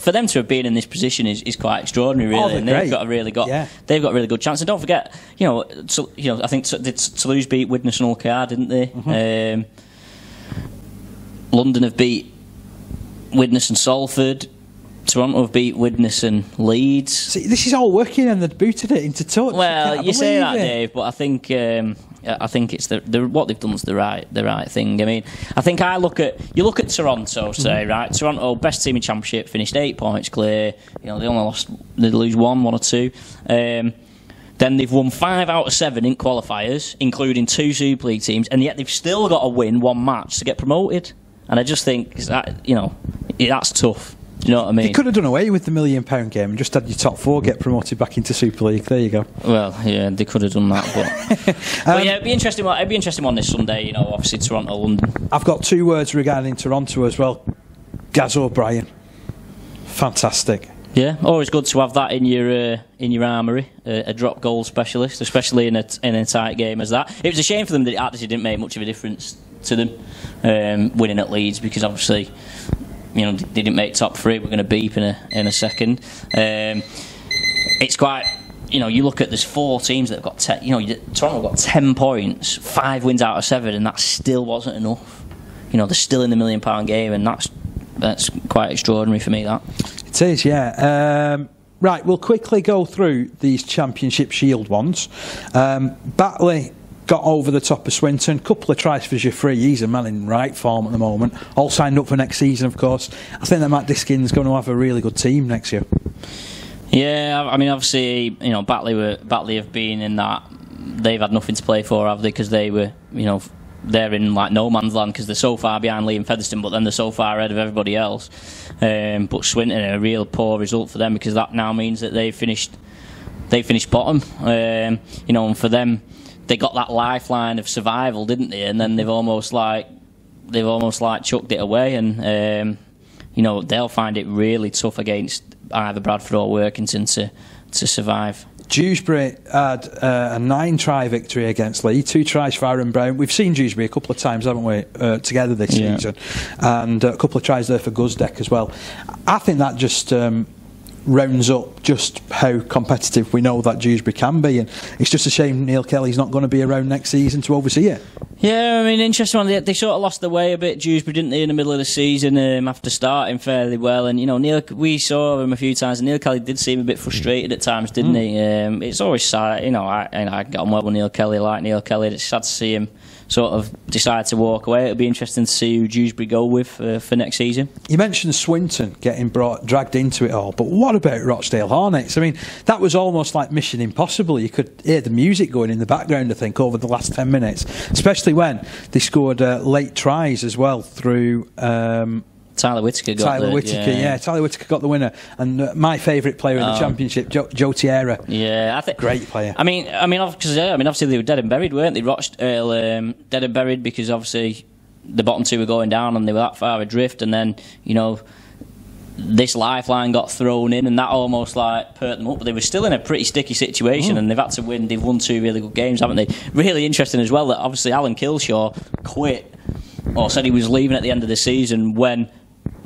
for them to have been in this position is, is quite extraordinary, really. Oh, and they've great. got a really got yeah. they've got a really good chance. And don't forget, you know, to, you know, I think Toulouse beat Widnes and Hull K R, didn't they? Mm-hmm. um, London have beat Widnes and Salford. Toronto have beat Widnes and Leeds. See, this is all working, and they've booted it into touch. Well, you say that, it. Dave, but I think um, I think it's the, the what they've done is the right the right thing. I mean, I think I look at you look at Toronto, say mm. right, Toronto best team in Championship, finished eight points clear. You know, they only lost, they lose one, one or two. Um, then they've won five out of seven in qualifiers, including two Super League teams, and yet they've still got to win one match to get promoted. And I just think that, you know, that's tough. Do you know what I mean? You could have done away with the million pound game and just had your top four get promoted back into Super League. There you go. Well, yeah, they could have done that. But, um, but yeah, it'd be interesting. It'd be interesting on this Sunday. You know, obviously Toronto, London. I've got two words regarding Toronto as well. Gaz O'Brien, fantastic. Yeah, always good to have that in your uh, in your armoury, uh, a drop goal specialist, especially in a in a tight game as that. It was a shame for them that it actually didn't make much of a difference to them um, winning at Leeds because obviously, you know, they didn't make top three. We're going to beep in a in a second. Um, it's quite you know, you look at, there's four teams that have got, te you know, you, Toronto got ten points, five wins out of seven, and that still wasn't enough. You know, they're still in the million pound game, and that's that's quite extraordinary for me, that. It is, yeah. Um, right, we'll quickly go through these Championship Shield ones. Um, Batley got over the top of Swinton. Couple of tries for Giffrey. He's a man in right form at the moment. All signed up for next season, of course. I think that Matt Diskin's going to have a really good team next year. Yeah, I mean, obviously, you know, Batley were Batley have been in that. They've had nothing to play for, have they? Because they were, you know, they're in like no man's land because they're so far behind Lee and Featherstone, but then they're so far ahead of everybody else. Um, but Swinton, a real poor result for them, because that now means that they finished, they finished bottom. Um, you know, and for them, they got that lifeline of survival, didn't they? And then they've almost like they've almost like chucked it away, and um, you know, they'll find it really tough against either Bradford or Workington to to survive. Dewsbury had uh, a nine-try victory against Leigh, two tries for Aaron Brown. We've seen Dewsbury a couple of times, haven't we, uh, together this yeah. season, and uh, a couple of tries there for Guzdeck as well. I think that just Um, rounds up just how competitive we know that Dewsbury can be, and it's just a shame Neil Kelly's not going to be around next season to oversee it. Yeah, I mean, interesting one. They, they sort of lost their way a bit, Dewsbury, didn't they, in the middle of the season, um, after starting fairly well, and you know, Neil, we saw him a few times, and Neil Kelly did seem a bit frustrated at times, didn't mm. he? Um, it's always sad, you know, I, and I get on well with Neil Kelly, like Neil Kelly, it's sad to see him sort of decide to walk away. It'll be interesting to see who Dewsbury go with uh, for next season. You mentioned Swinton getting brought dragged into it all, but what about Rochdale Hornets? I mean, that was almost like Mission Impossible. You could hear the music going in the background, I think, over the last ten minutes, especially when they scored uh, late tries as well through Um, Tyler Whittaker got Tyler the, Whittaker, yeah. yeah. Tyler Whittaker got the winner, and uh, my favourite player in oh. the championship, Joe, Joe Tierra. Yeah, I think great player. I mean, I mean, because I mean, obviously they were dead and buried, weren't they? Rochdale um, dead and buried, because obviously the bottom two were going down, and they were that far adrift, and then you know, this lifeline got thrown in, and that almost like perked them up, but they were still in a pretty sticky situation, mm. and they've had to win. They've won two really good games, haven't they? Really interesting as well that obviously Alan Kilshaw quit, or said he was leaving at the end of the season when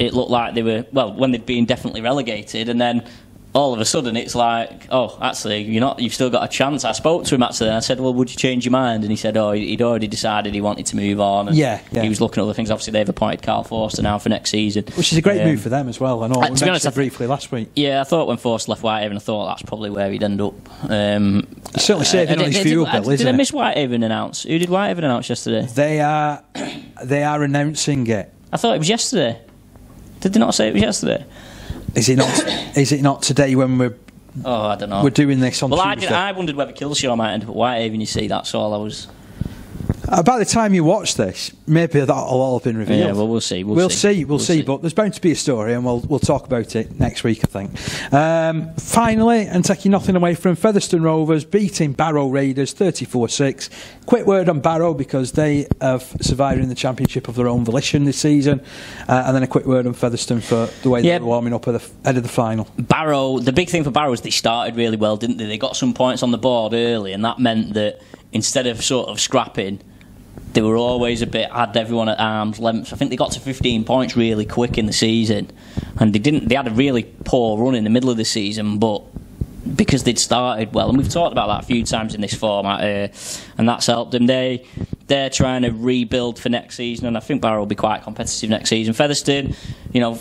it looked like they were, well, when they'd been definitely relegated, and then all of a sudden it's like, oh, actually, you're not, you've still got a chance. I spoke to him actually, and I said, well, would you change your mind? And he said, oh, he'd already decided he wanted to move on. And yeah, yeah. He was looking at other things. Obviously, they've appointed Carl Forster now for next season, which is a great um, move for them as well. I know. Uh, we to be honest, I briefly last week. Yeah, I thought when Forster left Whitehaven, I thought that's probably where he'd end up. Um, He's certainly saving uh, on his fuel bill, isn't it? Did I miss Whitehaven announce? Who did Whitehaven announce yesterday? They are, they are announcing it. I thought it was yesterday. Did they not say it was yesterday? Is it not? Is it not today when we're? Oh, I don't know. We're doing this on well, Tuesday. Well, I, I wondered whether Kilshaw might end up at Whitehaven. You see, that's all I was. Uh, by the time you watch this, maybe that'll all have been revealed. Yeah, well, we'll see. We'll, we'll see. see. We'll, we'll see. see. But there's bound to be a story, and we'll we'll talk about it next week, I think. Um, finally, and taking nothing away from Featherstone Rovers beating Barrow Raiders thirty-four six. Quick word on Barrow, because they have survived in the championship of their own volition this season, uh, and then a quick word on Featherstone for the way yeah. they were warming up ahead of, of the final. Barrow. The big thing for Barrow is they started really well, didn't they? They got some points on the board early, and that meant that instead of sort of scrapping, they were always a bit, had everyone at arm's length. I think they got to fifteen points really quick in the season, and they didn't. They had a really poor run in the middle of the season, but because they'd started well, and we've talked about that a few times in this format, uh, and that's helped them. They they're trying to rebuild for next season, and I think Barrow will be quite competitive next season. Featherstone, you know,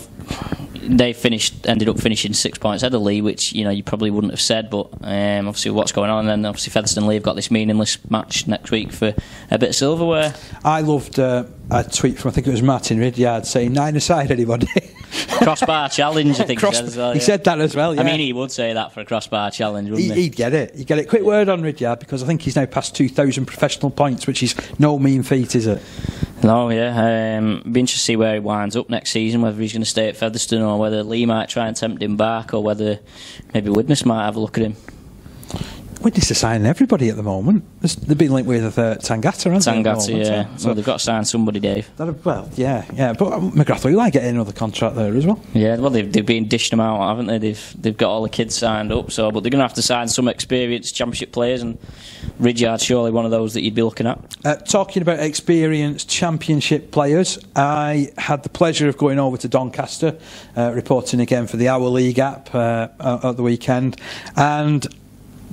they finished, ended up finishing six points ahead of Leigh, which you know you probably wouldn't have said, but um, obviously what's going on, and then obviously Featherstone and Leigh have got this meaningless match next week for a bit of silverware. I loved uh, a tweet from, I think it was Martin Ridyard, saying nine aside anybody. Crossbar challenge, I think Cross he said as well. Yeah. He said that as well. Yeah. I mean, he would say that for a crossbar challenge, wouldn't he? he? He'd get it. He'd get it. Quick word on Ridyard, because I think he's now passed two thousand professional points, which is no mean feat, is it? No, yeah. Um, be interested to see where he winds up next season, whether he's going to stay at Featherstone, or whether Leigh might try and tempt him back, or whether maybe Widnes might have a look at him. Widnes are signing everybody at the moment. They've been linked with uh, Tangata, haven't Tangata, they? Tangata, the yeah. So well, they've got to sign somebody, Dave. That, well, yeah, yeah. But McGrath, we like getting another contract there as well. Yeah, well, they've, they've been dishing them out, haven't they? They've they've got all the kids signed up. So, but they're going to have to sign some experienced Championship players, and Ridyard's surely one of those that you'd be looking at. Uh, talking about experienced Championship players, I had the pleasure of going over to Doncaster, uh, reporting again for the Our League app uh, at the weekend, and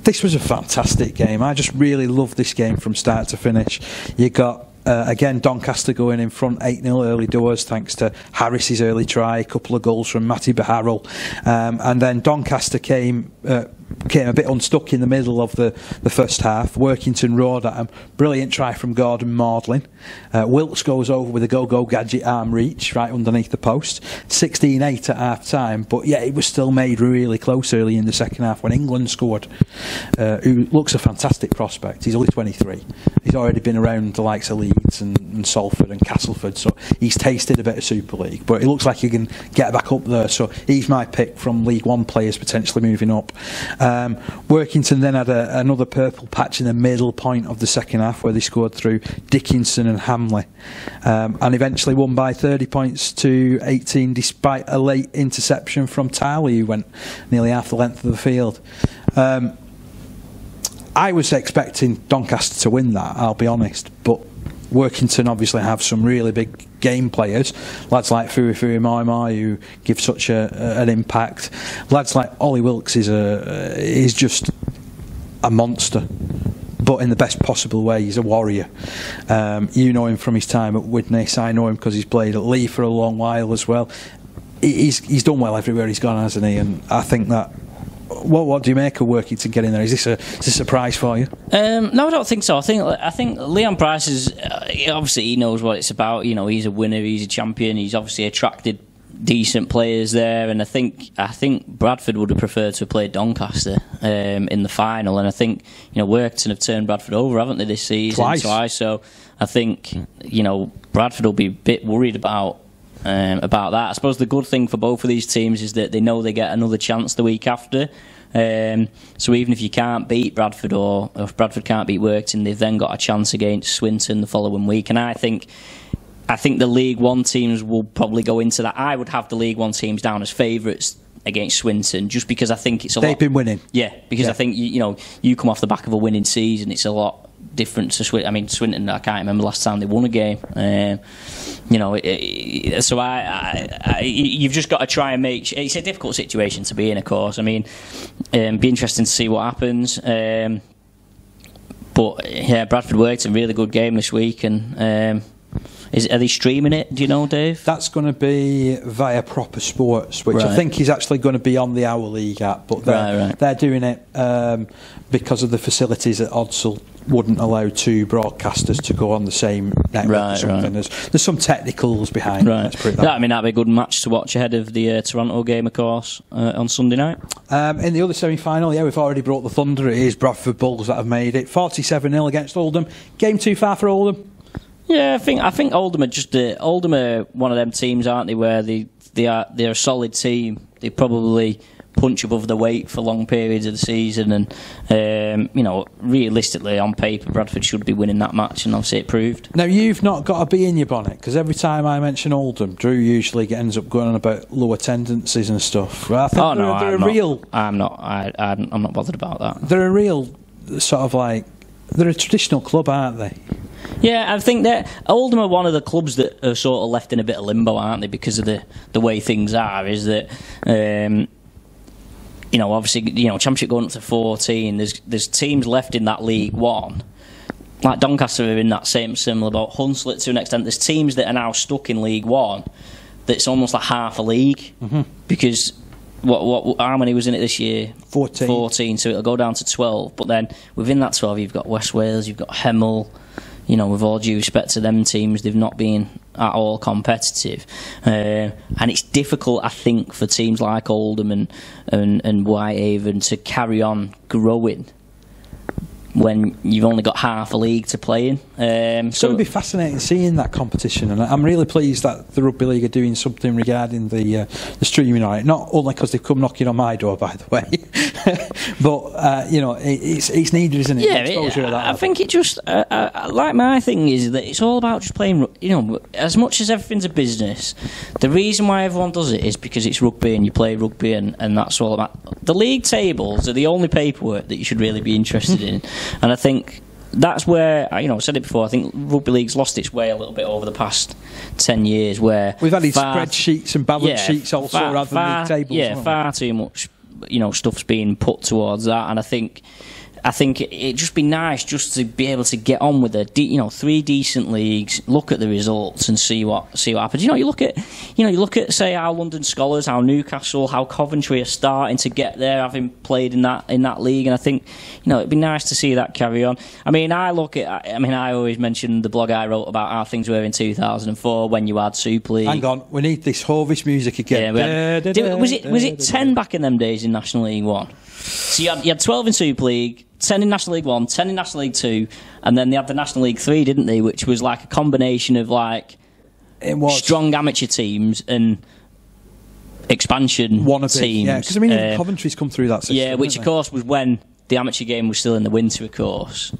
this was a fantastic game. I just really loved this game from start to finish. You got, uh, again, Doncaster going in front eight nil early doors thanks to Harris's early try, a couple of goals from Matty Baharrell. Um, and then Doncaster came... Uh, Came a bit unstuck in the middle of the, the first half. Workington roared at him. Brilliant try from Gordon Maudlin. Uh, Wilkes goes over with a go-go gadget arm reach right underneath the post. sixteen eight at half-time, but yeah, it was still made really close early in the second half when England scored, uh, who looks a fantastic prospect. He's only twenty-three. He's already been around the likes of Leeds and, and Salford and Castleford, so he's tasted a bit of Super League, but it looks like he can get back up there, so he's my pick from League One players potentially moving up. Um, Workington then had a, another purple patch in the middle point of the second half where they scored through Dickinson and Hamley, um, and eventually won by thirty points to eighteen despite a late interception from Tarley, who went nearly half the length of the field. Um, I was expecting Doncaster to win that, I'll be honest, but Workington obviously have some really big game players, lads like Fui Fui Mai Mai who give such a, a, an impact. Lads like Ollie Wilkes is a is just a monster, but in the best possible way. He's a warrior. Um, you know him from his time at Widnes. I know him because he's played at Leigh for a long while as well. He's he's done well everywhere he's gone, hasn't he? And I think that. What what do you make of Workington getting there? Is this a is this a surprise for you? Um, no, I don't think so. I think I think Leon Price is uh, obviously he knows what it's about. You know, he's a winner, he's a champion. He's obviously attracted decent players there, and I think I think Bradford would have preferred to have played Doncaster um, in the final. And I think you know Workington have turned Bradford over, haven't they, this season? Twice. Twice. So I think you know Bradford will be a bit worried about. Um, about that. I suppose the good thing for both of these teams is that they know they get another chance the week after. Um, so even if you can't beat Bradford or, or if Bradford can't beat Workington, they've then got a chance against Swinton the following week. And I think I think the League One teams will probably go into that. I would have the League One teams down as favourites against Swinton just because I think it's a lot... They've been winning. Yeah, because yeah. I think, you, you know, you come off the back of a winning season, it's a lot... different to Swinton. I mean, Swinton, I can't remember the last time they won a game. Um, you know, it, it, so I, I, I, you've just got to try and make... It's a difficult situation to be in, of course. I mean, um, be interesting to see what happens. Um, but, yeah, Bradford Workington, really good game this week. And um, is, are they streaming it? Do you know, Dave? That's going to be via Proper Sports, which right. I think is actually going to be on the Our League app. But they're, right, right. they're doing it um, because of the facilities at Oddsall. Wouldn't allow two broadcasters to go on the same network right, or something. Right. There's, there's some technicals behind right. it. That. That, I mean, that'd be a good match to watch ahead of the uh, Toronto game, of course, uh, on Sunday night. Um, in the other semi-final, yeah, we've already brought the thunder. It is Bradford Bulls that have made it. forty-seven nil against Oldham. Game too far for Oldham? Yeah, I think I think Oldham are just uh, Oldham are one of them teams, aren't they, where they, they are, they're a solid team. They probably... punch above the weight for long periods of the season, and um, you know, realistically on paper Bradford should be winning that match, and obviously it proved. Now you've not got to be in your bonnet, because every time I mention Oldham, Drew usually ends up going on about low attendances and stuff. I think oh they're, no, they're I'm, a not, real, I'm not. I, I'm, I'm not bothered about that. They're a real sort of like they're a traditional club, aren't they? Yeah, I think that Oldham are one of the clubs that are sort of left in a bit of limbo, aren't they? Because of the the way things are, is that. Um, You know, obviously, you know, Championship going up to fourteen. There's there's teams left in that League One, like Doncaster are in that same similar boat. Hunslet to an extent. There's teams that are now stuck in League One. That's almost like half a league mm-hmm. because what what how many was in it this year? Fourteen. Fourteen. So it'll go down to twelve. But then within that twelve, you've got West Wales, you've got Hemel. You know, with all due respect to them teams, they've not been at all competitive. Uh, and it's difficult, I think, for teams like Oldham and, and, and Whitehaven to carry on growing when you've only got half a league to play in. Um, so it'll be fascinating seeing that competition, and I'm really pleased that the Rugby League are doing something regarding the, uh, the streaming on it, not only because they've come knocking on my door, by the way, but, uh, you know, it, it's, it's needed, isn't it? Yeah, exposure it, of that I think it just, uh, uh, like my thing is that it's all about just playing, you know, as much as everything's a business, the reason why everyone does it is because it's rugby and you play rugby and, and that's all about. The league tables are the only paperwork that you should really be interested in. And I think that's where, you know, I said it before, I think rugby league's lost its way a little bit over the past ten years where... We've had these far, spreadsheets and balance yeah, sheets also far, rather far, than league tables. Yeah, far too much you know, stuff's being put towards that. And I think I think it'd just be nice just to be able to get on with the, you know, three decent leagues, look at the results and see what see what happens. You know, you look at, you know, you look at say how London Scholars, how Newcastle, how Coventry are starting to get there, having played in that in that league. And I think, you know, it'd be nice to see that carry on. I mean, I look at, I mean, I always mention the blog I wrote about how things were in two thousand four when you had Super League. Hang on, we need this Hovish music again. Yeah, had, did, was it was it ten back in them days in National League One? So you had, you had twelve in Super League, ten in National League One, ten in National League Two, and then they had the National League Three, didn't they? Which was like a combination of like it was strong amateur teams and expansion wannabe teams. Yeah, because I mean, even uh, Coventry's come through that system. Yeah, which of course was when the amateur game was still in the winter, of course.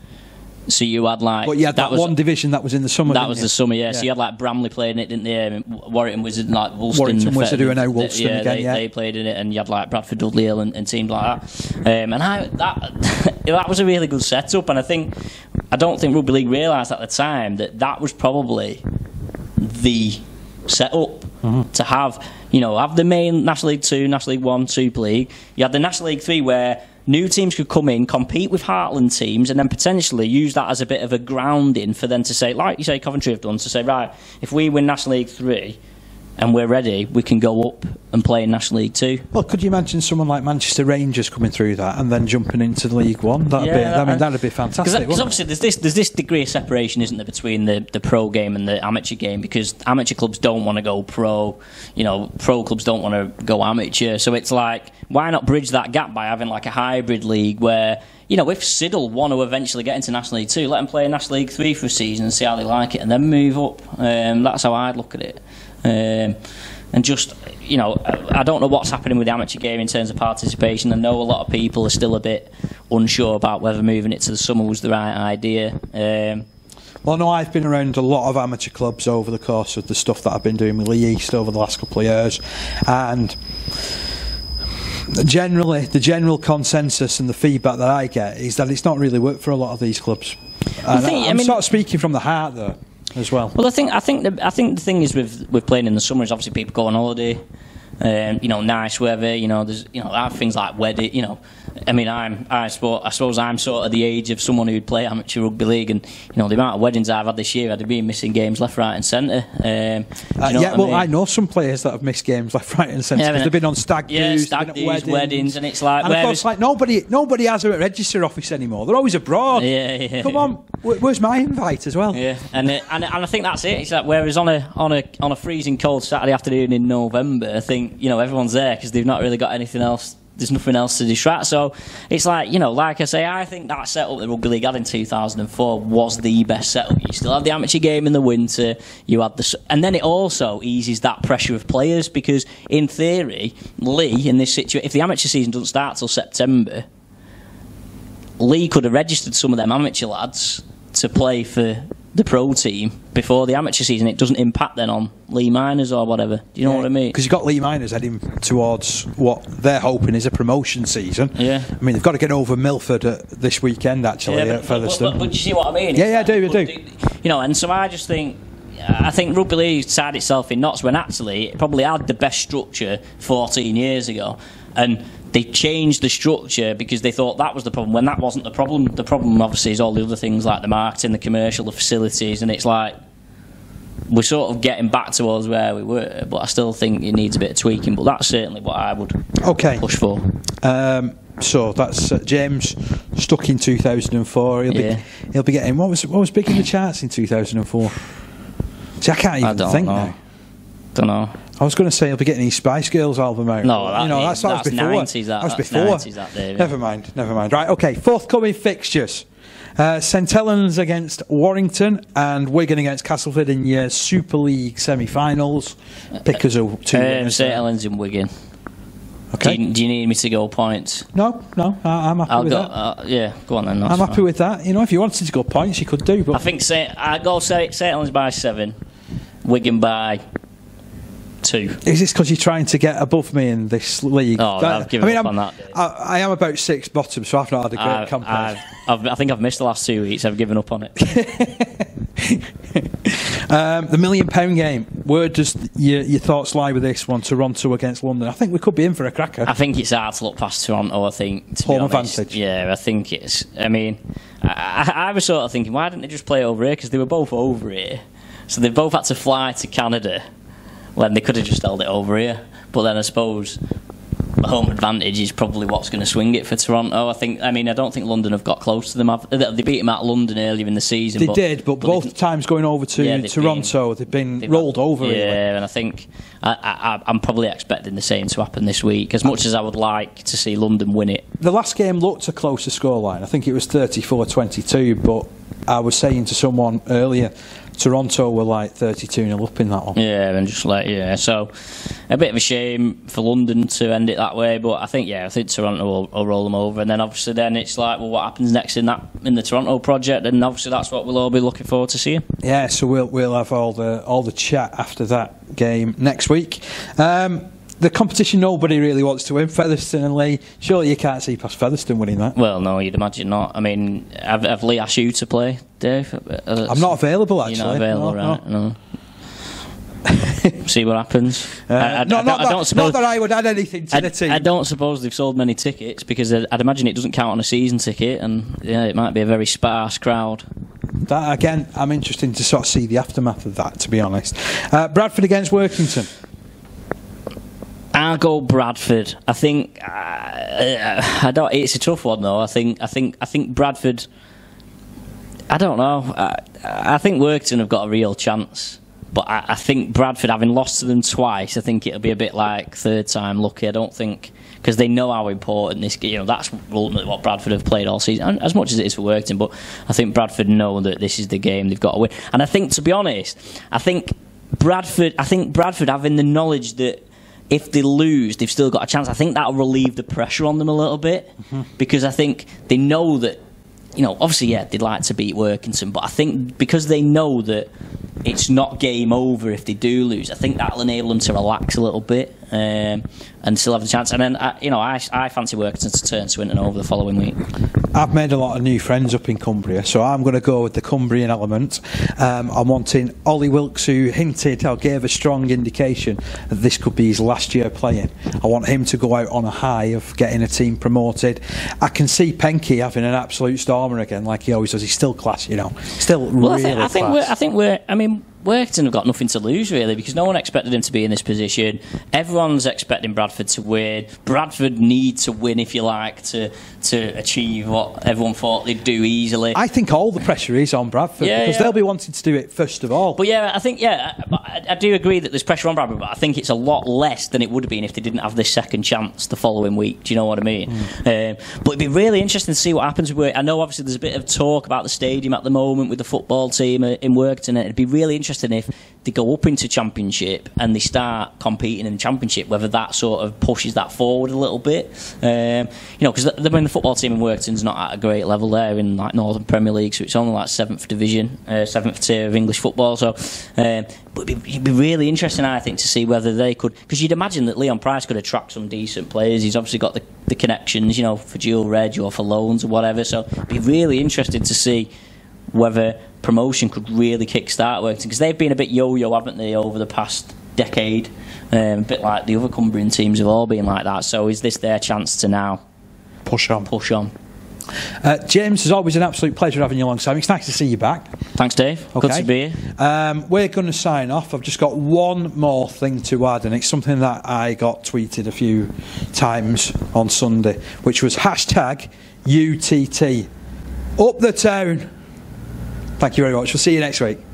So you had like, but you had that, that was, one division that was in the summer. That was you? the summer, yeah. yeah. So you had like Bramley playing it, didn't they? I mean, Warrington was in like Woolston. Warrington was to do an Woolston yeah, again. They, yeah, they played in it, and you had like Bradford Dudley Hill and, and teams like that. Um, and I that that was a really good setup. And I think I don't think rugby league realised at the time that that was probably the setup mm-hmm. to have. You know, have the main National League Two, National League One, Super League. You had the National League Three where new teams could come in, compete with Heartland teams, and then potentially use that as a bit of a grounding for them to say, like you say Coventry have done, to say, right, if we win National League three and we're ready, we can go up and play in National League two. Well, could you imagine someone like Manchester Rangers coming through that and then jumping into League One? That'd yeah, be, that, I mean, that'd be fantastic. Because obviously there's this, there's this degree of separation, isn't there, between the, the pro game and the amateur game, because amateur clubs don't want to go pro, you know, pro clubs don't want to go amateur, so it's like, why not bridge that gap by having like a hybrid league where, you know, if Siddle want to eventually get into National League Two, let them play in National League Three for a season and see how they like it, and then move up. Um, that's how I'd look at it. Um, and just, you know, I don't know what's happening with the amateur game in terms of participation. I know a lot of people are still a bit unsure about whether moving it to the summer was the right idea. Um, Well, no, I've been around a lot of amateur clubs over the course of the stuff that I've been doing with Lee East over the last couple of years, and generally, the general consensus and the feedback that I get is that it's not really worked for a lot of these clubs. And the thing, I'm I mean, sort of speaking from the heart, though, as well. Well, I think I think the, I think the thing is with with playing in the summer is obviously people go on holiday, um, you know, nice weather, you know, there's you know I have things like wedding, you know. I mean, I'm I suppose I suppose I'm sort of the age of someone who'd play amateur rugby league, and you know the amount of weddings I've had this year, I'd have been missing games left, right, and centre. Um, uh, you know yeah, I well, mean? I know some players that have missed games left, right, and centre because yeah, they've been on stag yeah, do's, stag do's weddings. weddings, and it's like, and of course, like nobody nobody has a register office anymore. They're always abroad. Yeah, yeah. Come on, where's my invite as well? Yeah, and it, and and I think that's it. It's like whereas on a on a on a freezing cold Saturday afternoon in November, I think you know everyone's there because they've not really got anything else. There's nothing else to distract. So it's like, you know, like I say, I think that setup the rugby league had in two thousand four was the best setup. You still had the amateur game in the winter, you had the, and then it also eases that pressure of players because in theory, Leigh in this situation, if the amateur season doesn't start till September, Leigh could have registered some of them amateur lads to play for the pro team before the amateur season. It doesn't impact then on Leigh Miners or whatever. Do you know yeah, what I mean? Because you've got Leigh Miners heading towards what they're hoping is a promotion season. Yeah. I mean, they've got to get over Milford at, this weekend, actually, yeah, but, at Featherstone. But, but, but, but you see what I mean? Yeah, yeah, I do, I do. You know, and so I just think, I think rugby league tied itself in knots when actually it probably had the best structure fourteen years ago. And they changed the structure because they thought that was the problem, when that wasn't the problem. The problem, obviously, is all the other things like the marketing, the commercial, the facilities, and it's like we're sort of getting back towards where we were, but I still think it needs a bit of tweaking, but that's certainly what I would okay. push for. Um, so that's uh, James stuck in two thousand four. He'll be, yeah. he'll be getting, what was, what was big in the charts in two thousand four? See, I can't even I don't think know. now. Don't know. I was going to say he'll be getting his Spice Girls album out. No, that, you know, that's, that's, that's before. nineties, that, that was before. nineties, that, David. Never mind, never mind. Right, okay, forthcoming fixtures. Uh, St Helens against Workington and Wigan against Castleford in your Super League semi-finals. Pickers are two um, St Helens and Wigan. Okay. Do you, do you need me to go points? No, no, I, I'm happy I'll with go, that. Uh, yeah, go on then. I'm fine. happy with that. You know, if you wanted to go points, you could do. But I think St Helens by seven, Wigan by... Two. Is this because you're trying to get above me in this league? Oh, that, I've given I mean, up I'm, on that. I, I am about six bottom, so I've not had a great I've, campaign. I've, I've, I think I've missed the last two weeks. I've given up on it. Um, the million pound game. Where does your, your thoughts lie with this one? Toronto against London. I think we could be in for a cracker. I think it's hard to look past Toronto. I think to home advantage. Yeah, I think it's. I mean, I, I, I was sort of thinking, why didn't they just play over here? Because they were both over here, so they both had to fly to Canada when they could have just held it over here. But then I suppose the home advantage is probably what's going to swing it for Toronto. I think. I mean, I don't think London have got close to them. They beat them at London earlier in the season. They but, did, but, but both they, times going over to yeah, they've Toronto, been, they've been they've rolled had, over. Yeah, really. And I think I, I, I'm probably expecting the same to happen this week. As much as I would like to see London win it, the last game looked a closer scoreline. I think it was thirty-four twenty-two. But I was saying to someone earlier, Toronto were like thirty-two nil up in that one. Yeah, and just like, yeah, so a bit of a shame for London to end it that way, but I think, yeah, I think Toronto will, will roll them over, and then obviously then it's like, well, what happens next in that in the Toronto project, and obviously that's what we'll all be looking forward to seeing. Yeah, so we'll we'll have all the all the chat after that game next week. Um, the competition nobody really wants to win, Featherstone and Leigh. Surely you can't see past Featherstone winning that. Well, no, you'd imagine not. I mean, have, have Leigh asked you to play, Dave? Uh, I'm not available, actually. You're not available, no, right? No. no. See what happens. Uh, I, I, not, I don't, not, that, I don't suppose, not that I would add anything to I, the team. I don't suppose they've sold many tickets, because I'd, I'd imagine it doesn't count on a season ticket, and yeah, it might be a very sparse crowd. That, again, I'm interested to sort of see the aftermath of that, to be honest. Uh, Bradford against Workington. I'll go Bradford. I think uh, I don't. It's a tough one, though. I think. I think. I think Bradford. I don't know. I, I think Workington have got a real chance, but I, I think Bradford, having lost to them twice, I think it'll be a bit like third time lucky. I don't think, because they know how important this. You know, that's ultimately what Bradford have played all season, as much as it is for Workington. But I think Bradford know that this is the game they've got to win. And I think, to be honest, I think Bradford. I think Bradford having the knowledge that if they lose, they've still got a chance. I think that'll relieve the pressure on them a little bit, mm-hmm. because I think they know that, you know, obviously, yeah, they'd like to beat Workington, but I think because they know that it's not game over if they do lose, I think that'll enable them to relax a little bit um, and still have the chance. And then, I, you know, I, I fancy Workington to turn Swinton over the following week. I've made a lot of new friends up in Cumbria, so I'm going to go with the Cumbrian element. Um, I'm wanting Ollie Wilkes, who hinted or gave a strong indication that this could be his last year playing. I want him to go out on a high of getting a team promoted. I can see Penke having an absolute stormer again, like he always does. He's still class, you know. Still well, really I think, I class. Think I think we're... I mean, Workington have got nothing to lose, really, because no one expected him to be in this position. Everyone's expecting Bradford to win. Bradford need to win, if you like, to to achieve what everyone thought they'd do easily. I think all the pressure is on Bradford, yeah, because yeah. they'll be wanting to do it first of all. But yeah, I think, yeah, I, I do agree that there's pressure on Bradford, but I think it's a lot less than it would have been if they didn't have this second chance the following week. Do you know what I mean? Mm. Um, but it'd be really interesting to see what happens with Workington. I know, obviously, there's a bit of talk about the stadium at the moment with the football team in Workington, and it'd be really interesting if they go up into Championship and they start competing in Championship, whether that sort of pushes that forward a little bit, um, you know, because the, the, the football team in Workington's not at a great level there in like Northern Premier League, so it's only like seventh division, uh, seventh tier of English football. So, um, but it'd be, it'd be really interesting, I think, to see whether they could, because you'd imagine that Leon Price could attract some decent players. He's obviously got the, the connections, you know, for dual reg or for loans or whatever. So, it'd be really interesting to see whether promotion could really kick-start Workington, because they've been a bit yo-yo, haven't they, over the past decade, um, a bit like the other Cumbrian teams have all been like that. So is this their chance to now push on? Push on. Uh, James, it's always an absolute pleasure having you alongside. It's nice to see you back. Thanks, Dave. Okay. Good to be here. Um, we're going to sign off. I've just got one more thing to add, and it's something that I got tweeted a few times on Sunday, which was hashtag U T T. Up the town. Thank you very much. We'll see you next week.